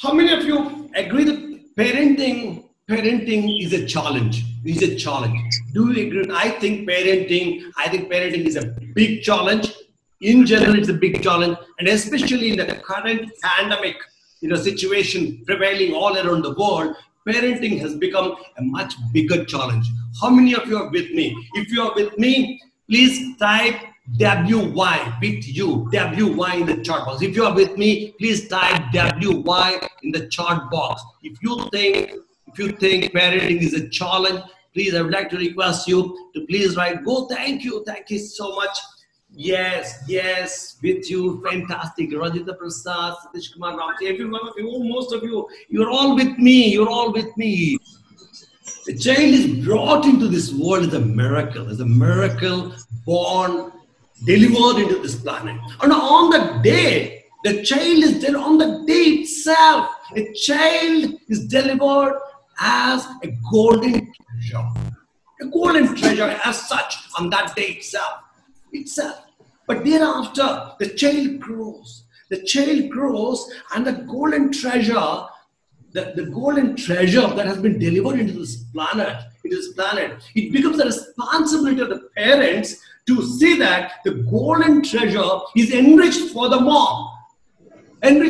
How many of you agree that parenting is a challenge? Is a challenge. Do you agree? I think parenting is a big challenge. In general, it's a big challenge, and especially in the current pandemic, situation prevailing all around the world, parenting has become a much bigger challenge. How many of you are with me? If you are with me, please type WY with you, WY in the chat box. If you are with me, please type WY in the chat box. If you think parenting is a challenge, please, I would like to request you to please write, go, thank you so much. Yes, yes, with you, fantastic. Rajita Prasadji, Satish Kumar, everyone of you, most of you, you're all with me, The child is brought into this world as a miracle born, delivered into this planet. And on the day, the child is there on the day itself. A child is delivered as a golden treasure. A golden treasure as such on that day itself. But thereafter, the child grows. The child grows, and the golden treasure, the golden treasure that has been delivered into this planet, it becomes the responsibility of the parents to see that the golden treasure is enriched for the mom. Or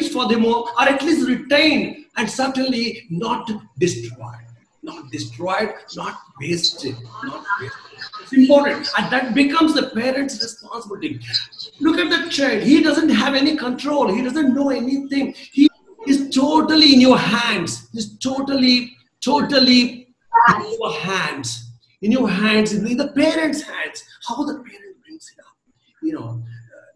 at least retained, and certainly not destroyed. Not wasted. It's important, and that becomes the parent's responsibility. Look at the child. He doesn't have any control. He doesn't know anything. He is totally in your hands. He's totally in your hands. In the parents' hands. How the parent brings it up,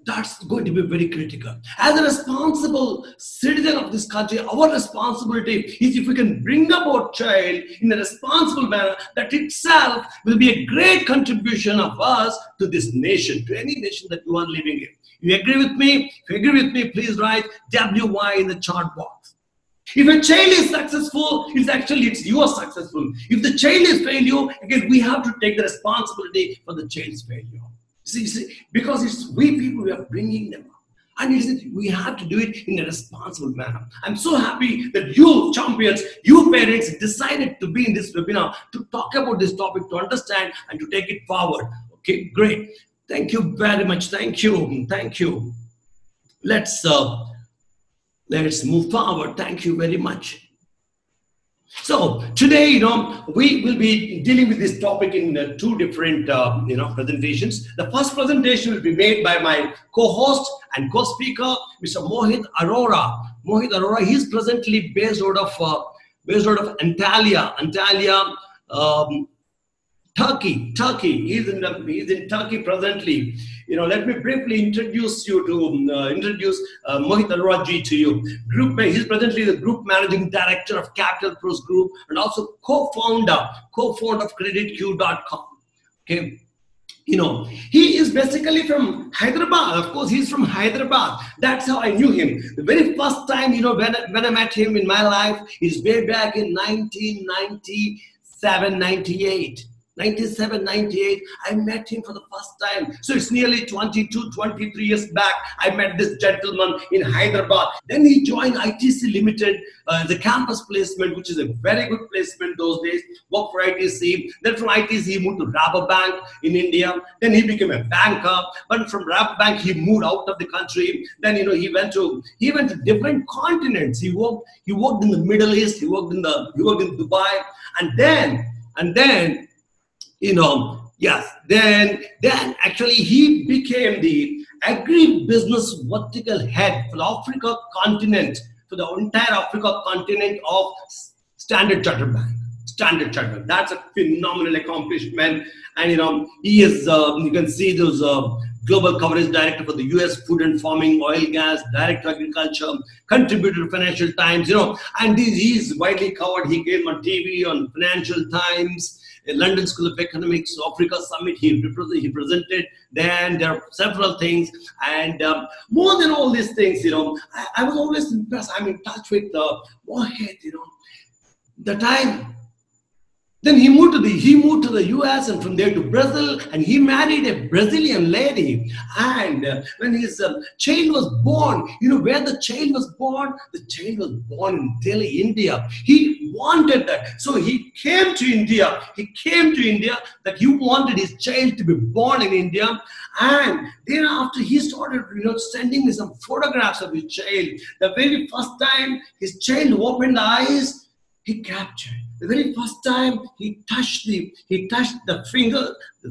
that's going to be very critical. As a responsible citizen of this country, our responsibility is if we can bring up our child in a responsible manner, that itself will be a great contribution of us to this nation, to any nation that you are living in. You agree with me? If you agree with me, please write WY in the chart box. If a child is successful, it's you are successful. If the child is failure, again, we have to take the responsibility for the child's failure. See, because it's we people, we are bringing them up. And we have to do it in a responsible manner. I'm so happy that you champions, you parents decided to be in this webinar to talk about this topic, to understand and to take it forward. Okay, great. Thank you very much. Thank you. Let's move forward. Thank you very much. So today, we will be dealing with this topic in two different, presentations. The first presentation will be made by my co-host and co-speaker, Mr. Mohit Arora. He is presently based out of Antalya, Turkey. He's in Turkey presently. Let me briefly introduce you to Mohit Arora ji to you. He's presently the Group Managing Director of Capital Pro's Group and also co-founder of CreditQ.com. Okay, he is basically from Hyderabad. Of course, he's from Hyderabad. That's how I knew him. The very first time, when I met him in my life, is way back in 1997, 98, I met him for the first time. So it's nearly 22, 23 years back. I met this gentleman in Hyderabad. Then he joined ITC Limited, the campus placement, which is a very good placement those days. Worked for ITC. Then from ITC, he moved to Rabobank in India. Then he became a banker. But from Rabobank, he moved out of the country. Then, he went to different continents. He worked in the Middle East. He worked in Dubai. And then, actually he became the agri-business vertical head for the entire Africa continent of Standard Charter Bank. That's a phenomenal accomplishment. And he is, you can see those Global Coverage Director for the U.S. Food and Farming, Oil, Gas, Director Agriculture, Contributor to Financial Times, and he is widely covered. He came on TV, on Financial Times, London School of Economics, Africa Summit, he presented. Then there are several things, and more than all these things, I was always impressed. I'm in touch with Mohit, the time Then he moved to the US, and from there to Brazil, and he married a Brazilian lady. And when his child was born, you know where the child was born? The child was born in Delhi, India. He wanted that. So he came to India. That he wanted his child to be born in India. And thereafter he started, you know, sending me some photographs of his child. The very first time his child opened eyes, he captured. The very first time he touched the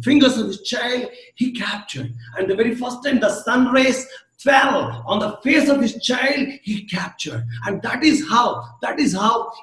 fingers of his child, he captured. And the very first time the sun rays fell on the face of his child, he captured. And that is how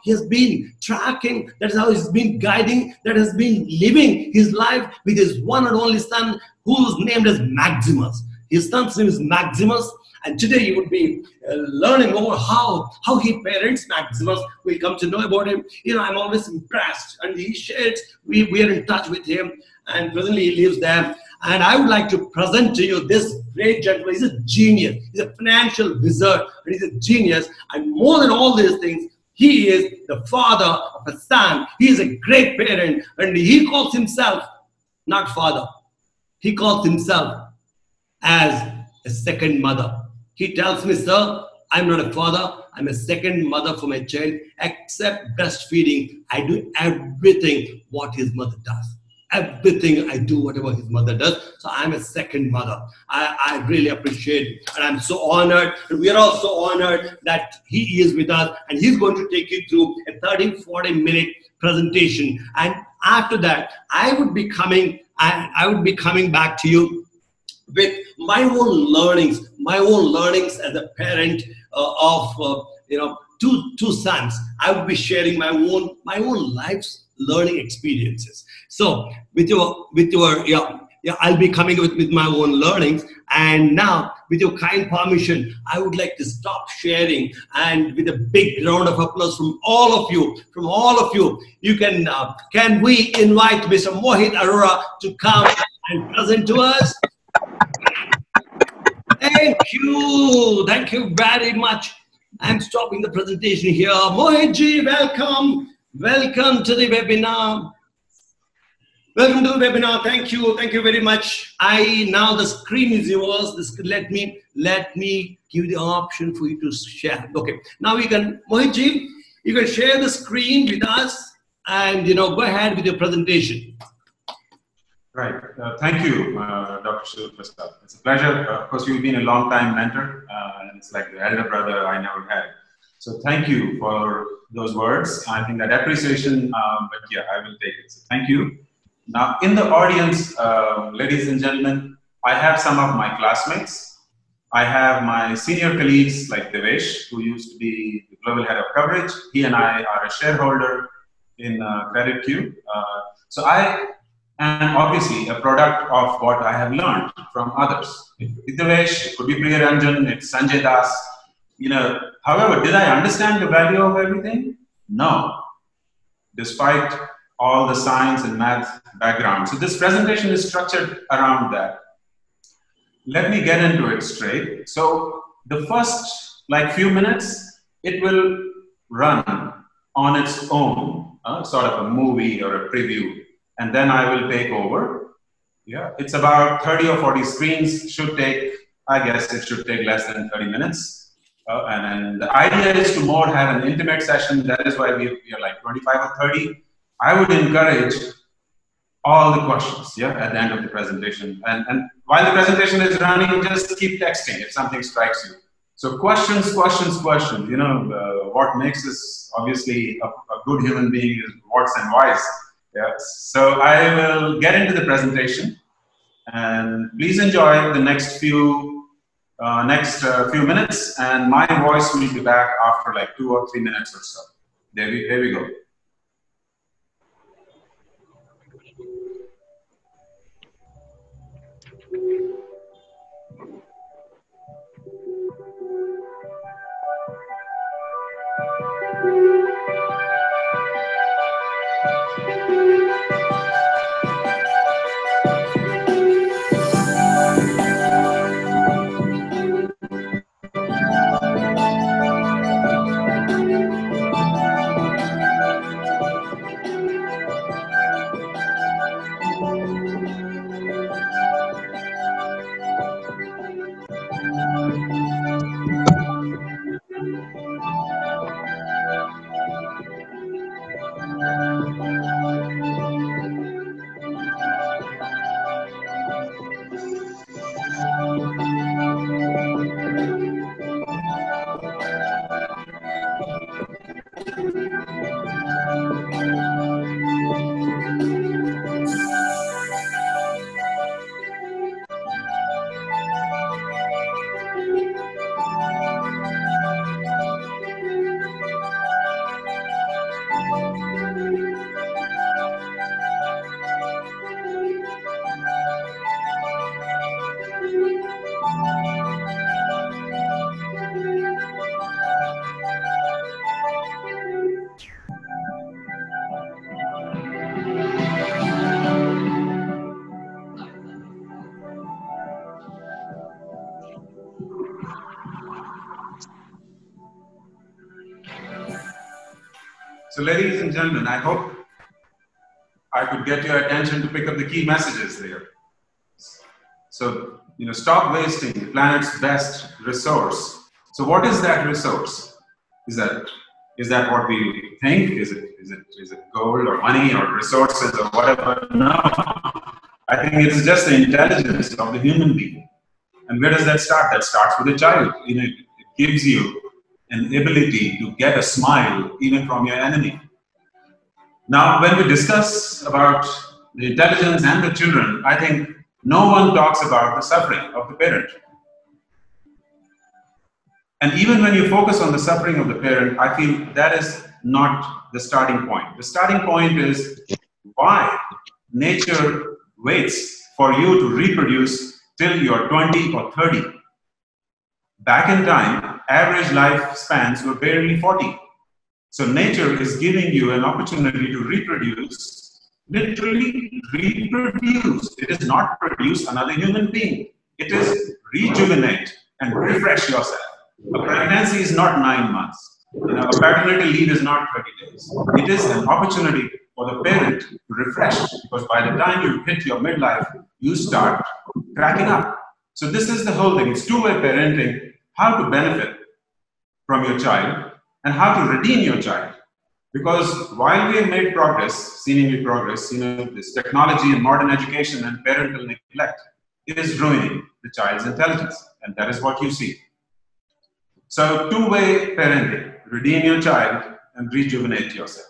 he has been tracking, that is how he's been guiding, that has been living his life with his one and only son, who's named as Maximus. His son's name is Maximus. And today you would be learning over how he parents Maximus. Will come to know about him. You know, I'm always impressed. And he shares, we are in touch with him. And presently he lives there. And I would like to present to you this great gentleman. He's a genius. He's a financial wizard. And he's a genius. And more than all these things, he is the father of a son. He is a great parent. And he calls himself not father. He calls himself as a second mother. He tells me, sir, I'm not a father, I'm a second mother for my child, except breastfeeding. I do everything what his mother does. Everything I do, whatever his mother does. So I'm a second mother. I really appreciate it. And I'm so honored. And we are also honored that he is with us. And he's going to take you through a 30-40 minute presentation. And after that, I would be coming back to you with my own learnings as a parent of two sons. I would be sharing my own life's learning experiences. So I'll be coming with my own learnings. And now, with your kind permission, I would like to stop sharing, and with a big round of applause from all of you, you can we invite Mr. Mohit Arora to come and present to us? Thank you very much. I'm stopping the presentation here. Mohitji, welcome to the webinar. Welcome to the webinar. Thank you very much. Now the screen is yours. Let me give the option for you to share. Okay, now you can, Mohitji, you can share the screen with us, and go ahead with your presentation. Right. Thank you, Dr. Prasad. It's a pleasure. Of course, you've been a long-time mentor, and it's like the elder brother I never had. So thank you for those words. I think that appreciation, but yeah, I will take it. So thank you. Now, in the audience, ladies and gentlemen, I have some of my classmates. I have my senior colleagues like Devesh, who used to be the global head of coverage. He and I are a shareholder in CreditQ. And obviously, a product of what I have learned from others. It could be Priyaranjan, it's Sanjay Das. However, did I understand the value of everything? No, despite all the science and math background. So this presentation is structured around that. Let me get into it straight. So the first few minutes, it will run on its own, sort of a movie or a preview. And then I will take over. Yeah, it's about 30 or 40 screens. It should take less than 30 minutes. And the idea is to more have an intimate session. That is why we are like 25 or 30. I would encourage all the questions. Yeah, at the end of the presentation. And while the presentation is running, just keep texting if something strikes you. So questions. What makes us obviously a good human being is what's and why's. Yes, so I will get into the presentation, and please enjoy the next few minutes, and my voice will be back after 2 or 3 minutes or so. There we go. So ladies and gentlemen, I hope I could get your attention to pick up the key messages there. So, you know, stop wasting the planet's best resource. So what is that resource? Is that what we think? Is it gold or money or resources or whatever? No. I think it is just the intelligence of the human being. And where does that start? That starts with a child. You know, it gives you an ability to get a smile even from your enemy. Now, when we discuss about the intelligence and the children, I think no one talks about the suffering of the parent. And even when you focus on the suffering of the parent, I feel that is not the starting point. The starting point is why nature waits for you to reproduce till you're 20 or 30. Back in time, average life spans were barely 40. So nature is giving you an opportunity to reproduce, literally reproduce. It is not produce another human being. It is rejuvenate and refresh yourself. A pregnancy is not 9 months. You know, a paternity leave is not 30 days. It is an opportunity for the parent to refresh, because by the time you hit your midlife, you start cracking up. So this is the whole thing. It's two-way parenting, how to benefit from your child and how to redeem your child. Because while we have made progress, seemingly progress, you know, this technology and modern education and parental neglect, it is ruining the child's intelligence. And that is what you see. So two-way parenting, redeem your child and rejuvenate yourself.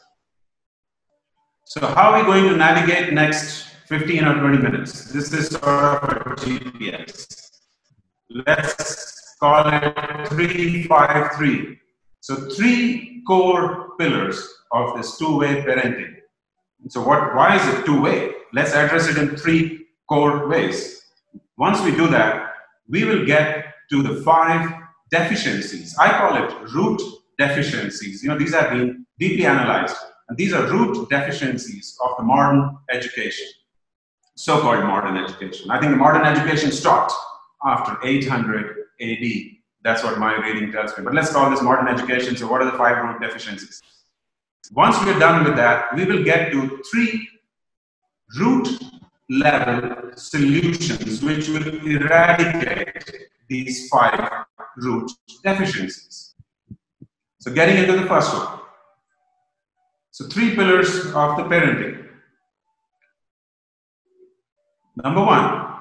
So how are we going to navigate next 15 or 20 minutes? This is sort of a GPS. Let's call it 353. So three core pillars of this two-way parenting. So why is it two-way? Let's address it in three core ways. Once we do that, we will get to the 5 deficiencies. I call it root deficiencies. You know, these have been deeply analyzed, and these are root deficiencies of the modern education, so-called modern education. I think the modern education stopped after 800 AD. That's what my reading tells me. But let's call this modern education. So what are the 5 root deficiencies? Once we're done with that, we will get to 3 root-level solutions which will eradicate these 5 root deficiencies. So getting into the first one. So 3 pillars of the parenting. Number 1,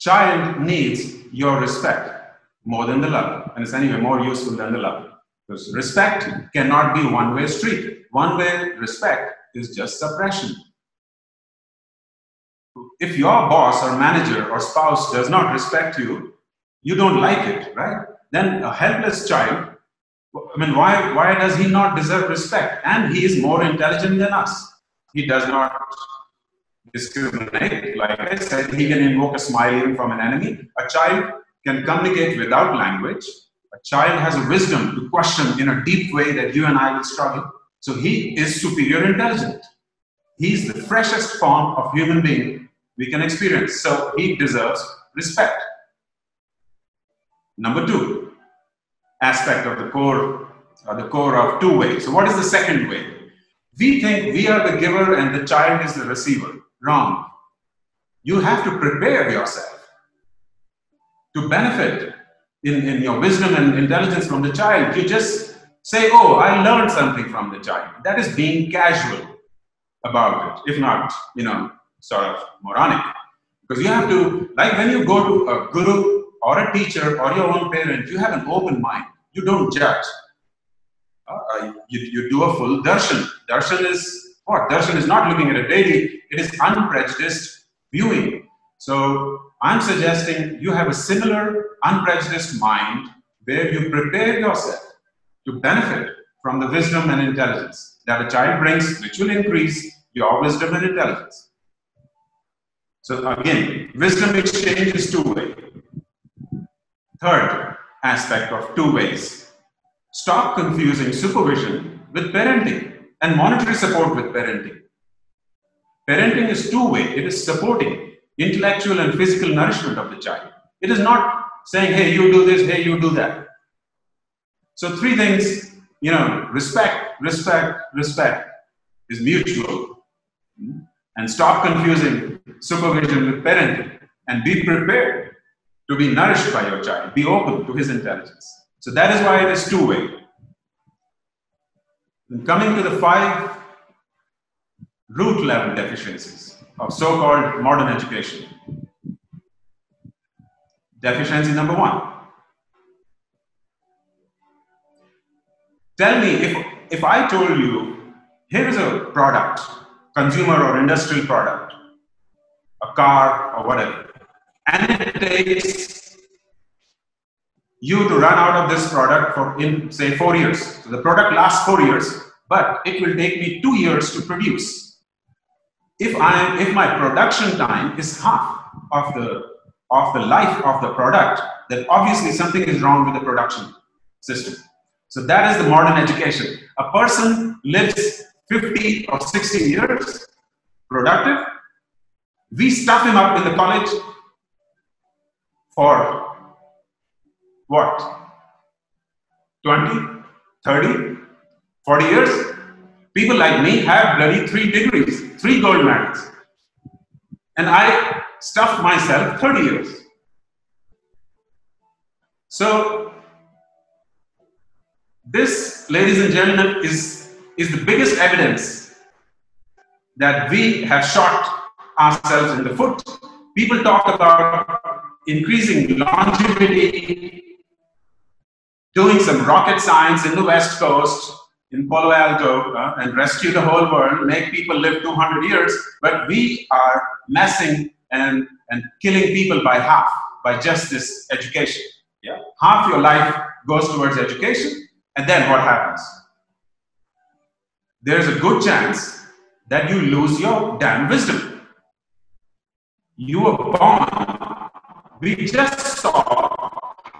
child needs your respect more than the love. And it's anyway more useful than the love. Because respect cannot be one-way street. One-way respect is just suppression. If your boss or manager or spouse does not respect you, you don't like it, right? Then a helpless child, I mean, why does he not deserve respect? And he is more intelligent than us. He does not discriminate. Like I said, he can invoke a smile even from an enemy. A child can communicate without language. A child has a wisdom to question in a deep way that you and I will struggle. So he is superior intelligent. He's the freshest form of human being we can experience. So he deserves respect. Number 2 aspect of the core, or the core of two-way. So what is the second way? We think we are the giver and the child is the receiver. Wrong. You have to prepare yourself to benefit in your wisdom and intelligence from the child. You just say, oh, I learned something from the child. That is being casual about it, if not, you know, sort of moronic. Because you have to, like when you go to a guru, or a teacher, or your own parent, you have an open mind. You don't judge. You do a full darshan. Darshan is what? Darshan is not looking at it daily. It is unprejudiced viewing. So I'm suggesting you have a similar unprejudiced mind where you prepare yourself to benefit from the wisdom and intelligence that a child brings, which will increase your wisdom and intelligence. So again, wisdom exchange is two-way. Third aspect of two ways, stop confusing supervision with parenting and monetary support with parenting. Parenting is two-way. It is supporting intellectual and physical nourishment of the child. It is not saying, hey, you do this, hey, you do that. So 3 things, you know, respect, respect is mutual. And stop confusing supervision with parenting and be prepared to be nourished by your child. Be open to his intelligence. So that is why it is two-way. And coming to the 5 root level deficiencies of so-called modern education. Deficiency number 1. Tell me, if I told you, here is a product, consumer or industrial product, a car or whatever, and it takes you to run out of this product for, in say, 4 years. So the product lasts 4 years, but it will take me 2 years to produce. If my production time is half of the life of the product, then obviously something is wrong with the production system. So that is the modern education. A person lives 50 or 60 years productive. We stuff him up in the college for what? 20, 30, 40 years? People like me have bloody 3 degrees, 3 gold medals. And I stuffed myself 30 years. So this, ladies and gentlemen, is the biggest evidence that we have shot ourselves in the foot. People talk about increasing longevity, doing some rocket science in the West Coast, in Palo Alto, and rescue the whole world, make people live 200 years, but we are messing and killing people by half, by just this education. Yeah? Half your life goes towards education. And then what happens? There's a good chance that you lose your damn wisdom. You were born. We just saw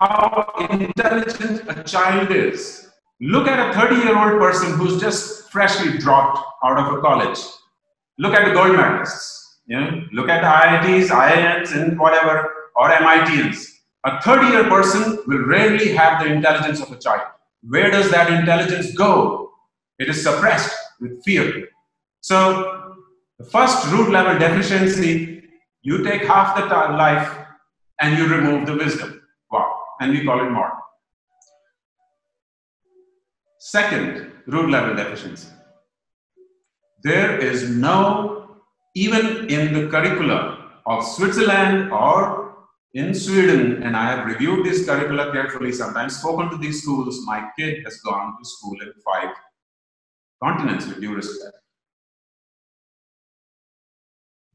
how intelligent a child is. Look at a 30-year-old person who's just freshly dropped out of a college. Look at the gold medalists. You know? Look at the IITs, IIMs, and whatever, or MITs. A 30-year-old person will rarely have the intelligence of a child. Where does that intelligence go? It is suppressed with fear. So, the first root level deficiency, you take half the life and you remove the wisdom. Wow. And we call it modern. Second root level deficiency. There is no, even in the curricula of Switzerland or in Sweden, and I have reviewed this curricula carefully, sometimes spoken to these schools, my kid has gone to school in 5 continents with due respect.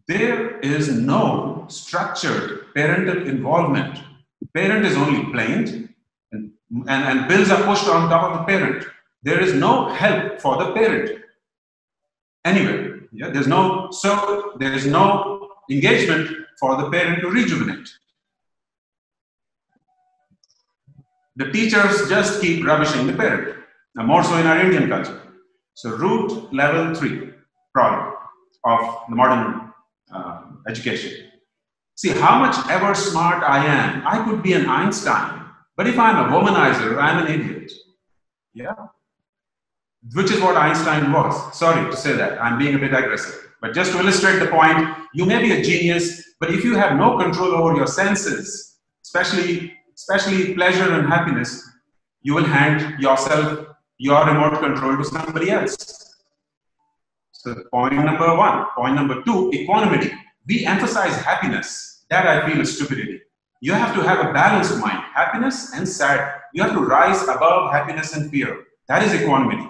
There is no structured parental involvement. The parent is only blamed and bills are pushed on top of the parent. There is no help for the parent. Anyway, yeah, there is no engagement for the parent to rejuvenate. The teachers just keep rubbishing the parent, now more so in our Indian culture. So root level 3 problem of the modern education. See, how much ever smart I am, I could be an Einstein, but if I'm a womanizer, I'm an idiot. Yeah? Which is what Einstein was. Sorry to say that, I'm being a bit aggressive. But just to illustrate the point, you may be a genius, but if you have no control over your senses, especially pleasure and happiness, you will hand yourself, your remote control to somebody else. So point number 1. Point number 2, equanimity. We emphasize happiness. That I feel is stupidity. You have to have a balanced mind, happiness and sad. You have to rise above happiness and fear. That is equanimity.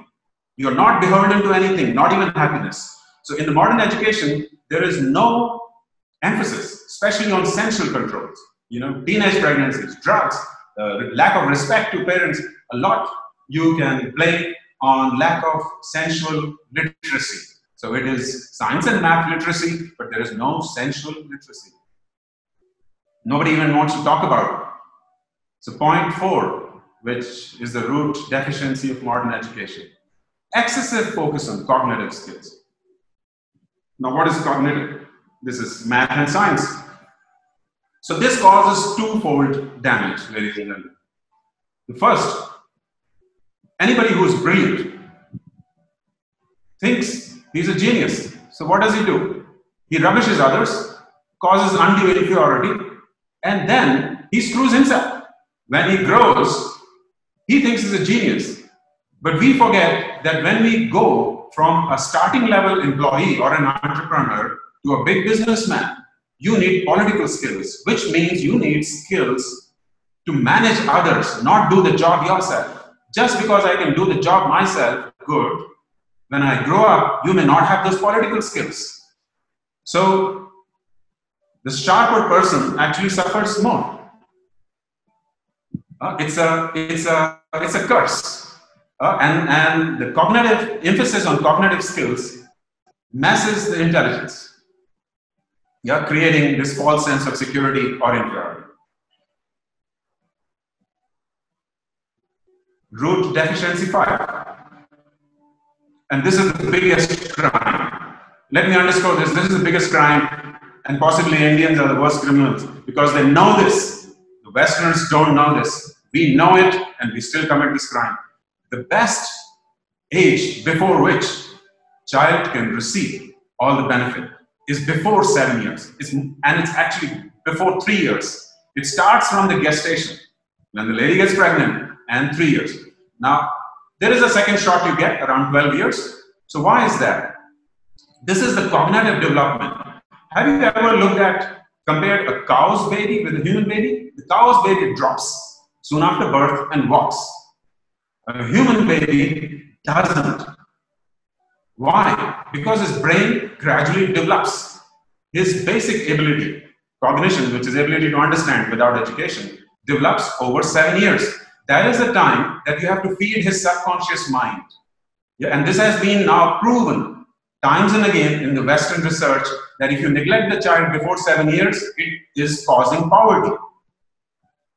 You are not beholden to anything, not even happiness. So in the modern education, there is no emphasis, especially on sensual controls. You know, teenage pregnancies, drugs, lack of respect to parents, a lot you can blame on lack of sensual literacy. So it is science and math literacy, but there is no sensual literacy. Nobody even wants to talk about it. So point 4, which is the root deficiency of modern education. Excessive focus on cognitive skills. Now what is cognitive? This is math and science. So this causes twofold damage, ladies and gentlemen. The first, anybody who is brilliant thinks he's a genius. So what does he do? He rubbishes others, causes undue inferiority, and then he screws himself. When he grows, he thinks he's a genius. But we forget that when we go from a starting level employee or an entrepreneur to a big businessman, you need political skills, which means you need skills to manage others, not do the job yourself. Just because I can do the job myself, good. When I grow up, you may not have those political skills. So the sharper person actually suffers more. It's a curse. And the cognitive emphasis on cognitive skills messes the intelligence. Yeah, creating this false sense of security or inferiority. Root deficiency 5. And this is the biggest crime. Let me underscore this. This is the biggest crime, and possibly Indians are the worst criminals because they know this. The Westerners don't know this. We know it and we still commit this crime. The best age before which child can receive all the benefit is before 7 years, and it's actually before 3 years. It starts from the gestation, when the lady gets pregnant, and 3 years. Now, there is a second shot you get around 12 years. So why is that? This is the cognitive development. Have you ever looked at, compared a cow's baby with a human baby? The cow's baby drops soon after birth and walks. A human baby doesn't. Why? Because his brain gradually develops. His basic ability, cognition, which is ability to understand without education, develops over 7 years. That is the time that you have to feed his subconscious mind. Yeah, and this has been now proven times and again in the Western research that if you neglect the child before 7 years, it is causing poverty,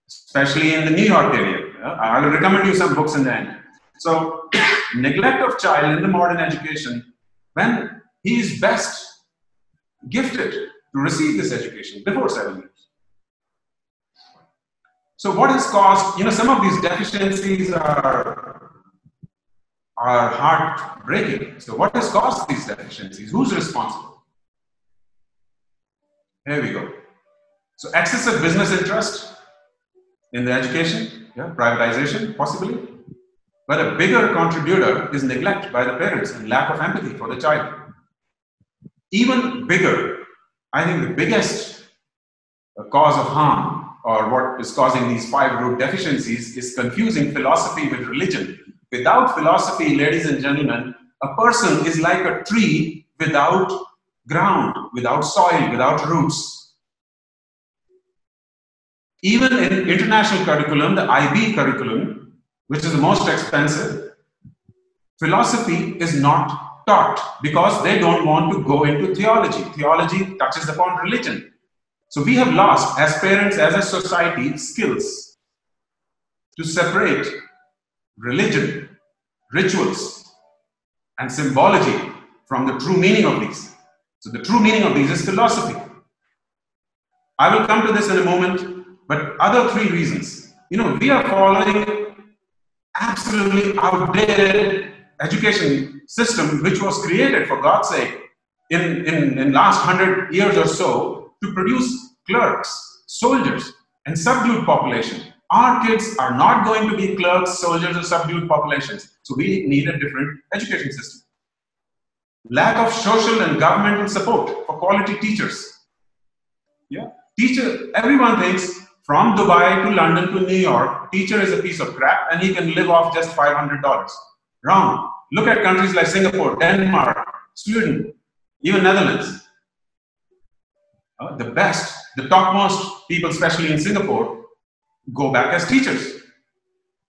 especially in the New York area. Yeah, I will recommend you some books in the end. So, neglect of child in the modern education when he is best gifted to receive this education before 7 years. So what has caused, some of these deficiencies are heartbreaking. So what has caused these deficiencies? Who's responsible? Here we go. So excessive business interest in the education, yeah, privatization possibly. But a bigger contributor is neglect by the parents and lack of empathy for the child. Even bigger, I think the biggest cause of harm or what is causing these 5 root deficiencies is confusing philosophy with religion. Without philosophy, ladies and gentlemen, a person is like a tree without ground, without soil, without roots. Even in international curriculum, the IB curriculum, which is the most expensive, philosophy is not taught because they don't want to go into theology. Theology touches upon religion. So we have lost, as parents, as a society, skills to separate religion, rituals, and symbology from the true meaning of these. So the true meaning of these is philosophy. I will come to this in a moment, but other 3 reasons. We are following absolutely outdated education system which was created, for God's sake, in last 100 years or so to produce clerks, soldiers, and subdued population. Our kids are not going to be clerks, soldiers, or subdued populations. So we need a different education system. Lack of social and governmental support for quality teachers. Yeah, everyone thinks from Dubai to London to New York, teacher is a piece of crap and he can live off just $500. Wrong. Look at countries like Singapore, Denmark, Sweden, even Netherlands. The best, the topmost people, especially in Singapore, go back as teachers.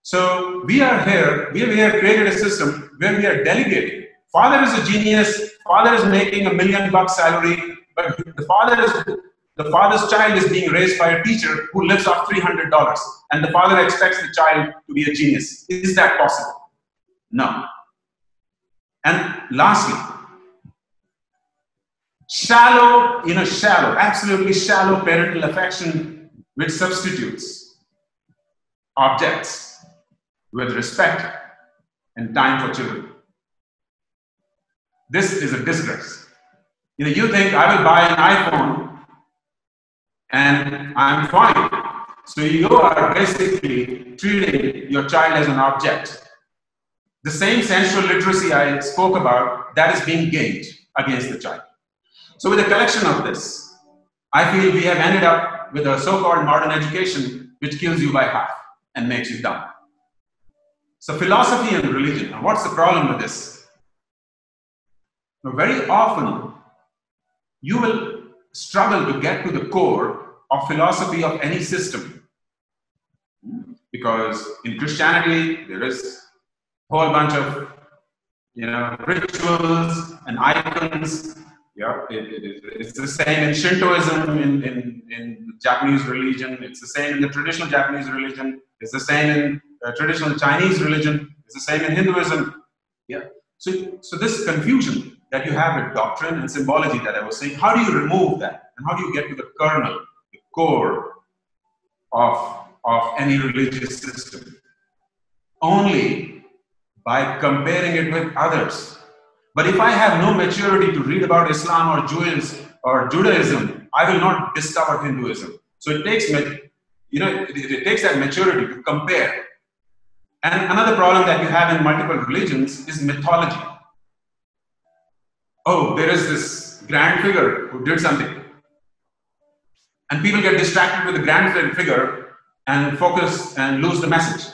So we have created a system where we are delegating. Father is a genius, father is making $1 million salary, but the father's child is being raised by a teacher who lives off $300, and the father expects the child to be a genius. Is that possible? No. And lastly, absolutely shallow parental affection which substitutes objects with respect and time for children. This is a disgrace. You know, you think I will buy an iPhone and I'm fine. So you are basically treating your child as an object. The same sensual literacy I spoke about, that is being gained against the child. So with a collection of this, I feel we have ended up with a so-called modern education which kills you by half and makes you dumb. So philosophy and religion, now what's the problem with this? Now, very often, you will struggle to get to the core of philosophy of any system. Because in Christianity, there is a whole bunch of rituals and icons. Yeah, it's the same in Shintoism, in Japanese religion. It's the same in the traditional Japanese religion. It's the same in traditional Chinese religion. It's the same in Hinduism. Yeah. So this confusion that you have with doctrine and symbology that I was saying, how do you remove that? And how do you get to the kernel, the core of any religious system? Only by comparing it with others. But if I have no maturity to read about Islam or Jews or Judaism, I will not discover Hinduism. So it takes, it takes that maturity to compare. And another problem that you have in multiple religions is mythology. Oh, there is this grand figure who did something. And people get distracted with the grand figure and focus and lose the message.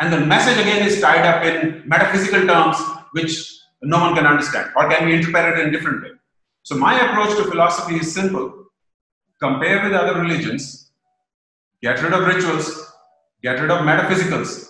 And the message again is tied up in metaphysical terms which no one can understand or can be interpreted in a different way. So my approach to philosophy is simple. Compare with other religions, get rid of rituals, get rid of metaphysicals.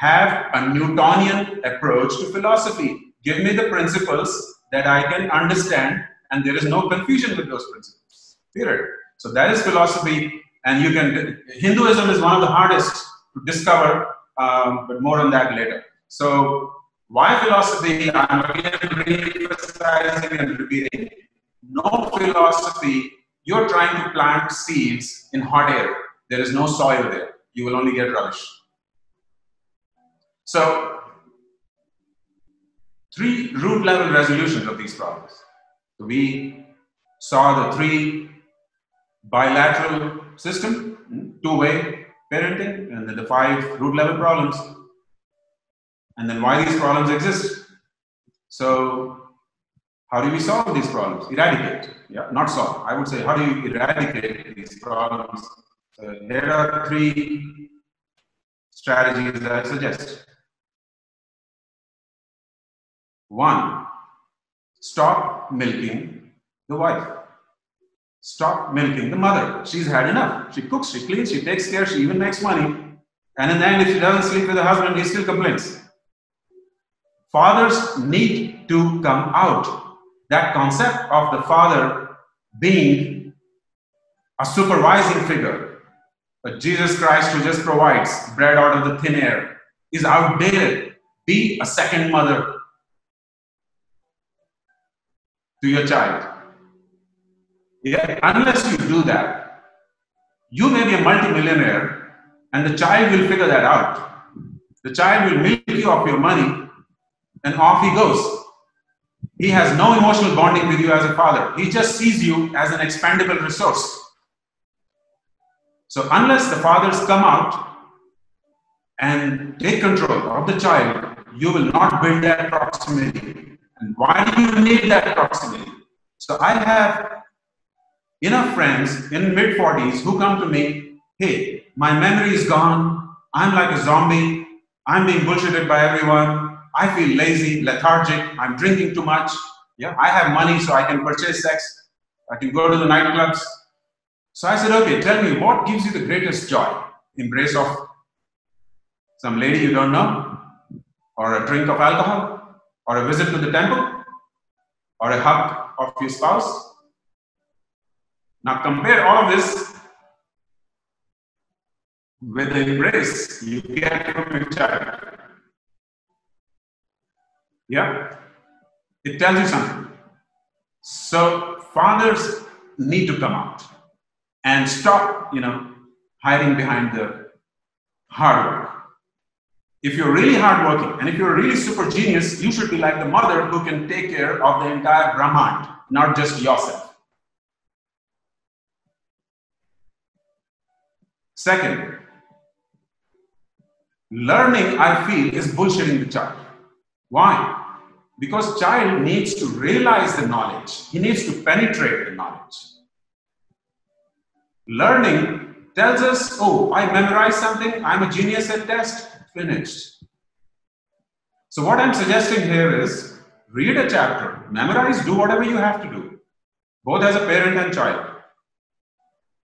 Have a Newtonian approach to philosophy. Give me the principles that I can understand, and there is no confusion with those principles. Period. So that is philosophy, and you can. Hinduism is one of the hardest to discover, but more on that later. So why philosophy? I'm again re-emphasizing and repeating. No philosophy. You're trying to plant seeds in hot air. There is no soil there. You will only get rubbish. So, three root level resolutions of these problems. We saw the three bilateral system, two-way parenting, and then the five root level problems, and then why these problems exist. So, how do we solve these problems? Eradicate, yeah, not solve. I would say, how do you eradicate these problems? So there are three strategies that I suggest. One, stop milking the wife. Stop milking the mother. She's had enough. She cooks, she cleans, she takes care, she even makes money. And in the end, if she doesn't sleep with her husband, he still complains. Fathers need to come out. That concept of the father being a supervising figure, a Jesus Christ who just provides bread out of the thin air, is outdated. Be a second mother to your child. Yeah? Unless you do that, you may be a multimillionaire and the child will figure that out. The child will milk you of your money and off he goes. He has no emotional bonding with you as a father. He just sees you as an expendable resource. So unless the fathers come out and take control of the child, you will not build that proximity. And why do you need that proximity? So I have enough friends in mid-40s who come to me, hey, my memory is gone, I'm like a zombie, I'm being bullshitted by everyone, I feel lazy, lethargic, I'm drinking too much, yeah, I have money so I can purchase sex, I can go to the nightclubs. So I said, okay, tell me, what gives you the greatest joy? Embrace of some lady you don't know, or a drink of alcohol, or a visit to the temple, or a hug of your spouse. Now compare all of this with the embrace you get from your child. Yeah, it tells you something. So fathers need to come out and stop, hiding behind the hard work. If you're really hardworking and if you're really super genius, you should be like the mother who can take care of the entire Brahmand, not just yourself. Second, learning, I feel, is bullshitting the child. Why? Because child needs to realize the knowledge. He needs to penetrate the knowledge. Learning tells us, oh, I memorized something, I'm a genius at test, finished. So what I'm suggesting here is, read a chapter, memorize, do whatever you have to do, both as a parent and child.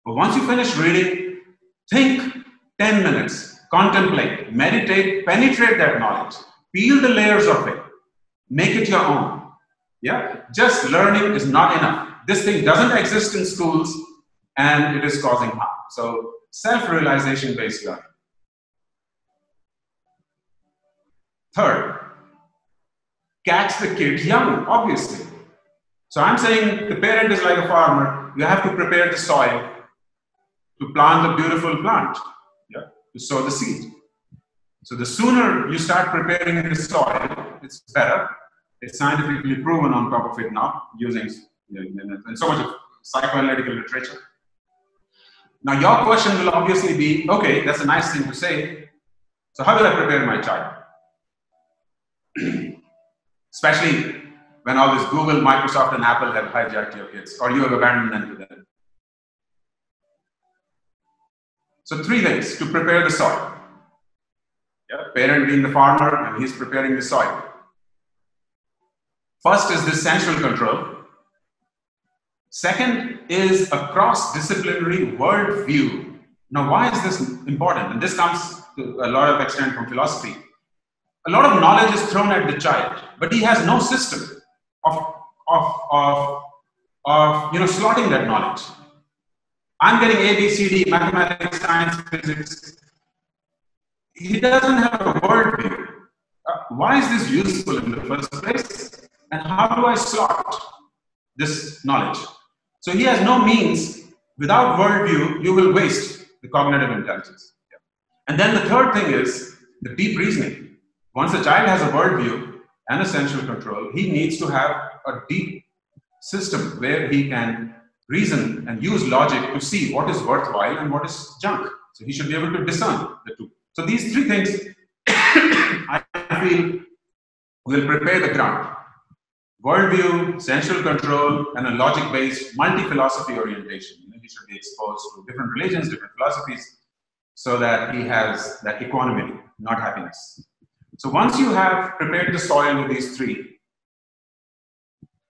But once you finish reading, think 10 minutes, contemplate, meditate, penetrate that knowledge, peel the layers of it, make it your own. Yeah, just learning is not enough. This thing doesn't exist in schools, and it is causing harm. So self-realization based learning. Third, catch the kid young, obviously. So I'm saying the parent is like a farmer. You have to prepare the soil to plant the beautiful plant, yeah, to sow the seed. So the sooner you start preparing the soil, it's better. It's scientifically proven on top of it now, using, you know, and so much of psychoanalytical literature. Now your question will obviously be, okay, that's a nice thing to say. So how will I prepare my child? Especially when all this Google, Microsoft, and Apple have hijacked your kids, or you have abandoned them to them. So three ways to prepare the soil. Yeah, parent being the farmer, and he's preparing the soil. First is this sensory control. Second is a cross-disciplinary worldview. Now, why is this important? And this comes to a lot of extent from philosophy. A lot of knowledge is thrown at the child, but he has no system of slotting that knowledge. I'm getting A, B, C, D, mathematics, science, physics. He doesn't have a worldview. Why is this useful in the first place? And how do I slot this knowledge? So he has no means. Without worldview, you will waste the cognitive intelligence. Yeah. And then the third thing is the deep reasoning. Once a child has a worldview and a sensual control, he needs to have a deep system where he can reason and use logic to see what is worthwhile and what is junk. So he should be able to discern the two. So these three things, I feel, will prepare the ground. Worldview, sensual control, and a logic-based, multi-philosophy orientation. You know, he should be exposed to different religions, different philosophies, so that he has that equanimity, not happiness. So once you have prepared the soil with these three,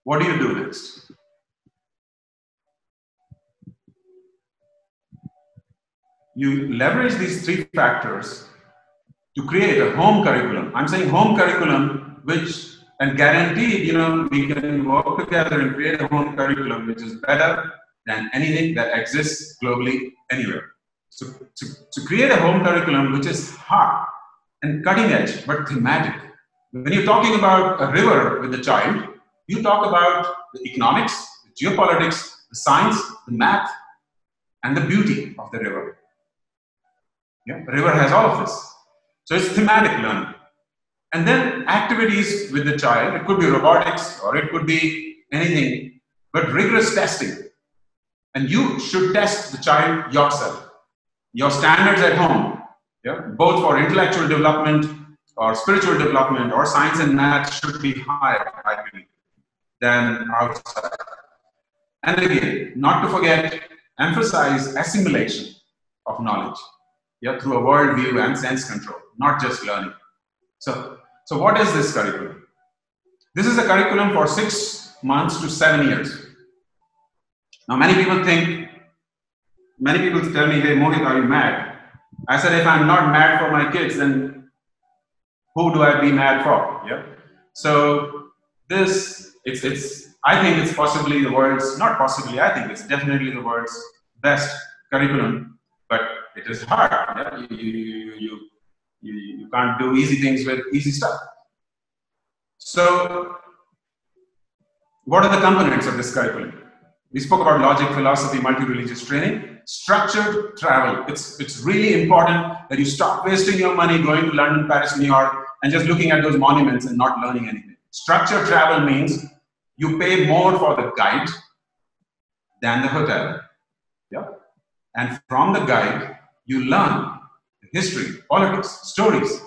what do you do next? You leverage these three factors to create a home curriculum. I'm saying home curriculum, which and guaranteed, you know, we can work together and create a home curriculum which is better than anything that exists globally anywhere. So to create a home curriculum which is hard and cutting edge, but thematic. When you're talking about a river with the child, you talk about the economics, the geopolitics, the science, the math, and the beauty of the river. Yeah, the river has all of this. So it's thematic learning. And then activities with the child, it could be robotics or it could be anything, but rigorous testing. And you should test the child yourself, your standards at home, yeah? Both for intellectual development or spiritual development or science and math should be higher, I believe, than outside. And again, not to forget, emphasize assimilation of knowledge, yeah? Through a worldview and sense control, not just learning. So what is this curriculum? This is a curriculum for 6 months to 7 years. Now, many people tell me, hey, Mohit, are you mad? I said, if I'm not mad for my kids, then who do I be mad for? Yeah. So this, I think it's definitely the world's best curriculum, but it is hard. Yeah? You can't do easy things with easy stuff. So, what are the components of this curriculum? We spoke about logic, philosophy, multi-religious training. structured travel. It's really important that you stop wasting your money going to London, Paris, New York, and just looking at those monuments and not learning anything. Structured travel means you pay more for the guide than the hotel. Yeah? And from the guide, you learn history, politics, stories,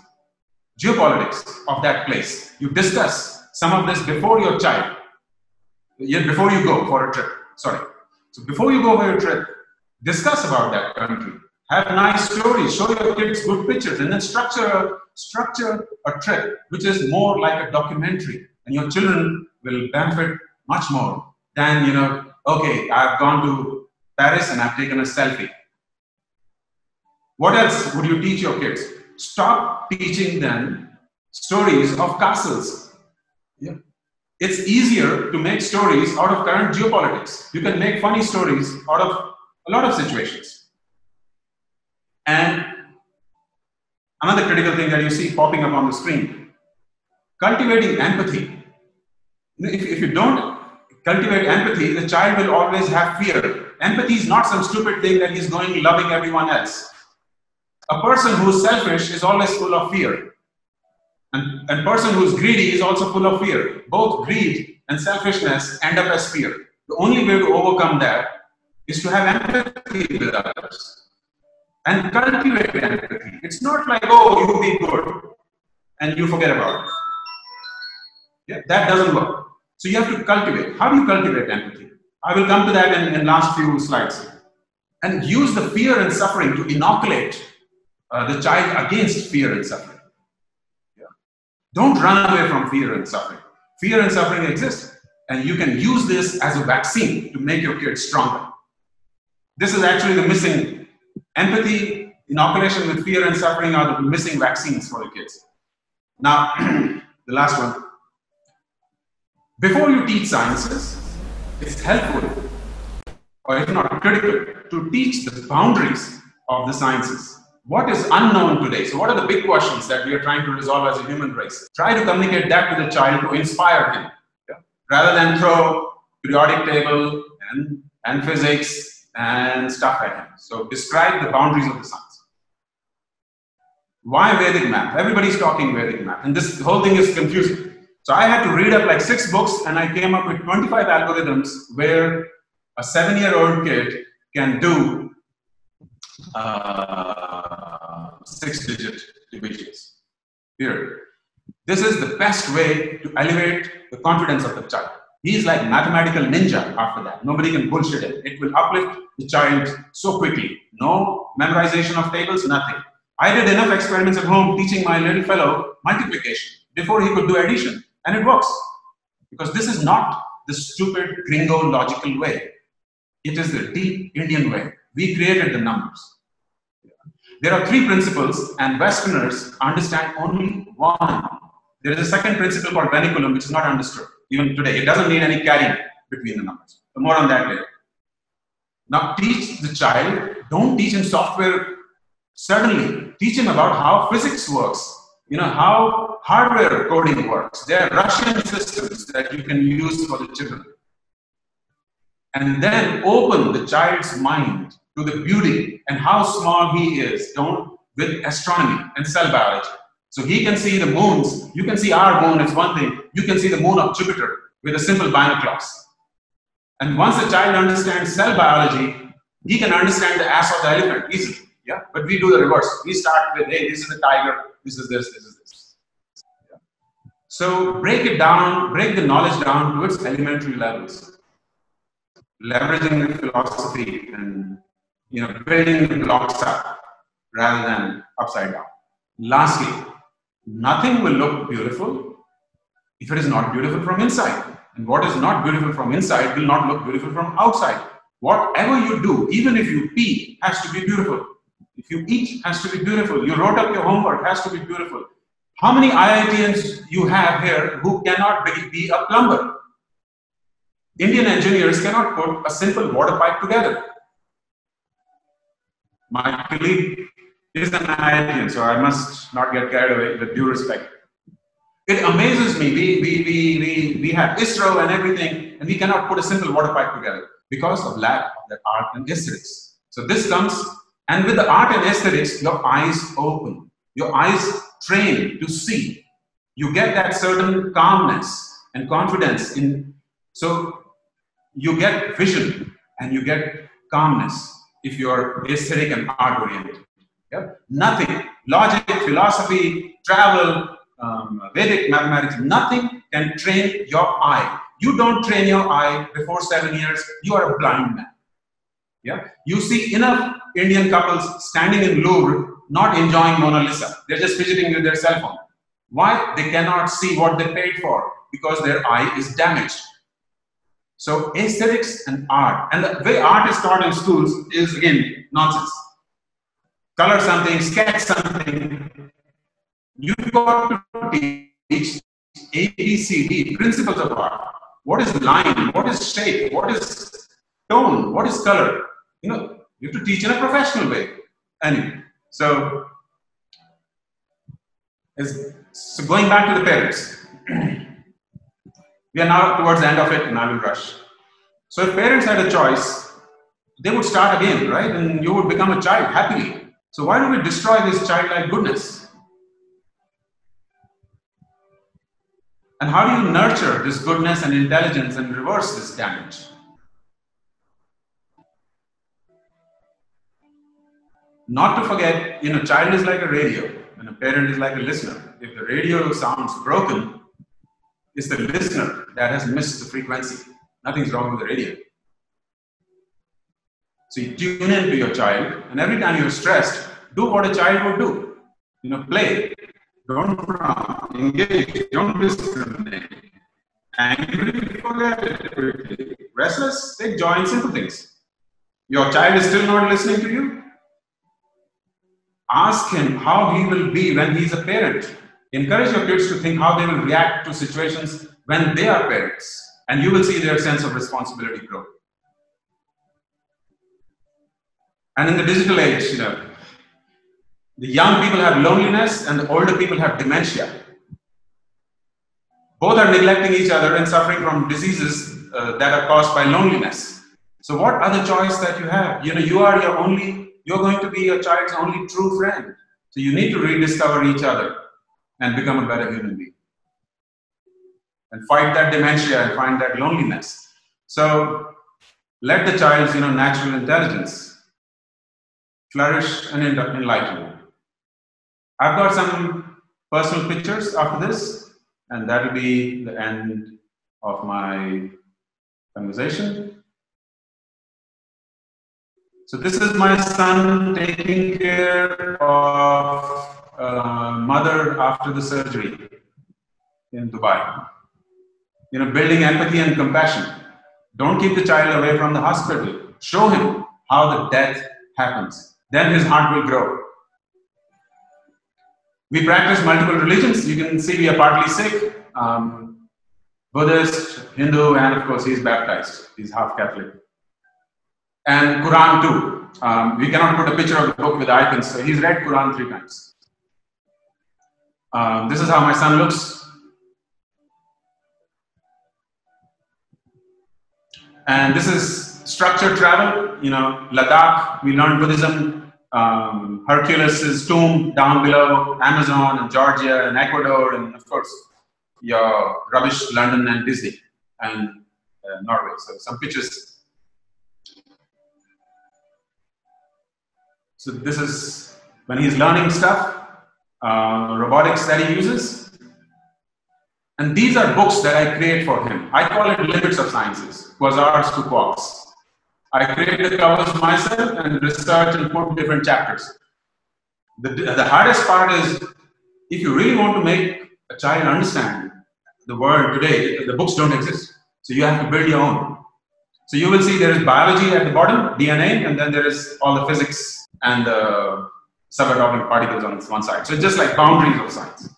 geopolitics of that place. You discuss some of this before your child, before you go for a trip. Sorry. So before you go for your trip, discuss about that country. Have nice stories. Show your kids good pictures, and then structure a trip which is more like a documentary, and your children will benefit much more than, you know, okay, I've gone to Paris and I've taken a selfie. What else would you teach your kids? Stop teaching them stories of castles. Yeah. It's easier to make stories out of current geopolitics. You can make funny stories out of a lot of situations. And another critical thing that you see popping up on the screen, cultivating empathy. If you don't cultivate empathy, the child will always have fear. Empathy is not some stupid thing that he's going loving everyone else. A person who's selfish is always full of fear. And a person who's greedy is also full of fear. Both greed and selfishness end up as fear. The only way to overcome that is to have empathy with others. And cultivate empathy. It's not like, oh, you be good and you forget about it. Yeah, that doesn't work. So you have to cultivate. How do you cultivate empathy? I will come to that in last few slides. And use the fear and suffering to inoculate the child against fear and suffering. Yeah. Don't run away from fear and suffering. Fear and suffering exist, and you can use this as a vaccine to make your kids stronger. This is actually the missing. Empathy, inoculation with fear and suffering are the missing vaccines for the kids. Now, the last one. Before you teach sciences, it's helpful, or if not critical, to teach the boundaries of the sciences. What is unknown today? So what are the big questions that we are trying to resolve as a human race? Try to communicate that to the child to inspire him. Yeah? Rather than throw periodic table and physics and stuff like that. So describe the boundaries of the science. Why Vedic math? Everybody's talking Vedic math, and this whole thing is confusing. So I had to read up like 6 books, and I came up with 25 algorithms where a 7-year-old kid can do 6-digit divisions. Here. This is the best way to elevate the confidence of the child. He's like mathematical ninja after that. Nobody can bullshit him. It will uplift the child so quickly. No memorization of tables, nothing. I did enough experiments at home teaching my little fellow multiplication before he could do addition. And it works. Because this is not the stupid gringo logical way. It is the deep Indian way. We created the numbers. There are 3 principles, and Westerners understand only one. There is a second principle called vinculum, which is not understood. Even today, it doesn't need any carrying between the numbers. So more on that later. Now teach the child, don't teach him software suddenly. Teach him about how physics works, you know, how hardware coding works. There are Russian systems that you can use for the children. And then open the child's mind to the beauty and how small he is, with astronomy and cell biology. So he can see the moons. You can see our moon, it's one thing. You can see the moon of Jupiter with a simple binoclars. And once the child understands cell biology, he can understand the ass of the elephant easily. Yeah? But we do the reverse. We start with, hey, this is the tiger, this is this, this is this. Yeah. So break it down, break the knowledge down to its elementary levels. Leveraging the philosophy and, you know, building the blocks up rather than upside down. Lastly, nothing will look beautiful if it is not beautiful from inside. And what is not beautiful from inside will not look beautiful from outside. Whatever you do, even if you pee, has to be beautiful. If you eat, has to be beautiful. You wrote up your homework, has to be beautiful. How many IITians you have here who cannot be a plumber? Indian engineers cannot put a simple water pipe together. My colleague is an IITian, so I must not get carried away, with due respect. It amazes me, we have ISRO and everything, and we cannot put a simple water pipe together because of lack of the art and aesthetics. So this comes, and with the art and aesthetics, your eyes open, your eyes trained to see. You get that certain calmness and confidence in, so you get vision and you get calmness if you're aesthetic and art oriented. Yep. Nothing, logic, philosophy, travel, Vedic mathematics, nothing can train your eye. You don't train your eye before 7 years, you are a blind man. Yeah? You see enough Indian couples standing in Louvre, not enjoying Mona Lisa. They're just fidgeting with their cell phone. Why? They cannot see what they paid for because their eye is damaged. So aesthetics and art, and the way art is taught in schools is again nonsense. Color something, sketch something. You've got to teach ABCD, principles of art. What is line? What is shape? What is tone? What is color? You know, you have to teach in a professional way. Anyway, so going back to the parents, we are now towards the end of it and I will rush. So if parents had a choice, they would start again, right? And you would become a child happily. So why do we destroy this childlike goodness? And how do you nurture this goodness and intelligence and reverse this damage? Not to forget, you know, child is like a radio and a parent is like a listener. If the radio sounds broken, it's the listener that has missed the frequency. Nothing's wrong with the radio. So you tune in to your child, and every time you're stressed, do what a child would do. You know, play. Don't frown, engage, don't discriminate. Angry, forget it quickly. Restless, take joy in simple things. Your child is still not listening to you? Ask him how he will be when he's a parent. Encourage your kids to think how they will react to situations when they are parents, and you will see their sense of responsibility grow. And in the digital age, you know, the young people have loneliness and the older people have dementia. Both are neglecting each other and suffering from diseases that are caused by loneliness. So what other choice that you have? You know, you are your only, you're going to be your child's only true friend. So you need to rediscover each other and become a better human being. And fight that dementia and find that loneliness. So let the child's, you know, natural intelligence flourish and enlighten. I've got some personal pictures after this, and that will be the end of my conversation. So this is my son taking care of mother after the surgery in Dubai. You know, building empathy and compassion. Don't keep the child away from the hospital. Show him how the death happens. Then his heart will grow. We practice multiple religions. You can see we are partly Sikh, Buddhist, Hindu, and of course he's baptized. He's half Catholic. And Quran too. We cannot put a picture of the book with icons, so he's read Quran 3 times. This is how my son looks. And this is structured travel. You know, Ladakh, we learned Buddhism. Hercules' tomb down below, Amazon and Georgia and Ecuador, and of course your rubbish London and Disney and Norway. So some pictures. So this is when he's learning stuff, robotics that he uses. And these are books that I create for him. I call it Limits of Sciences, Quasars to Quarks. I create the covers myself and research and put different chapters. The hardest part is, if you really want to make a child understand the world today, the books don't exist. So you have to build your own. So you will see there is biology at the bottom, DNA, and then there is all the physics and the subatomic particles on one side. So it's just like boundaries of science.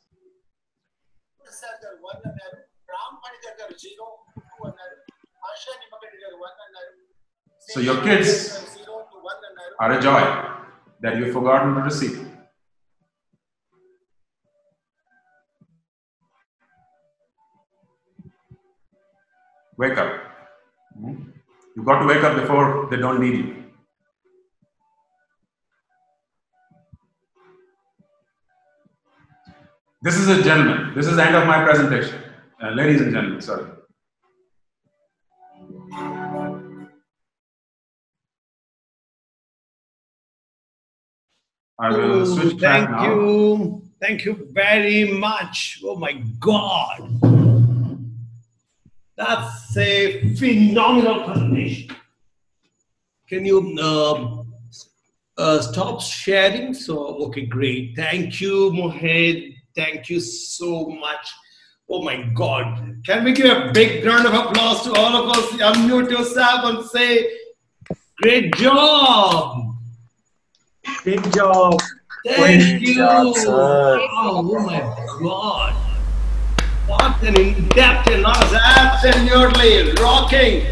So your kids are a joy that you've forgotten to receive. Wake up. You've got to wake up before they don't need you. This is a gentleman. This is the end of my presentation. Ladies and gentlemen, sorry. I will switch back now. Thank you. Thank you very much. Oh my God. That's a phenomenal presentation. Can you stop sharing? So, okay, great. Thank you, Mohit. Thank you so much. Oh my God. Can we give a big round of applause to all of us? Unmute yourself and say, great job. Big job. Thank you. Job, oh my God. What an in-depth analysis. Absolutely rocking.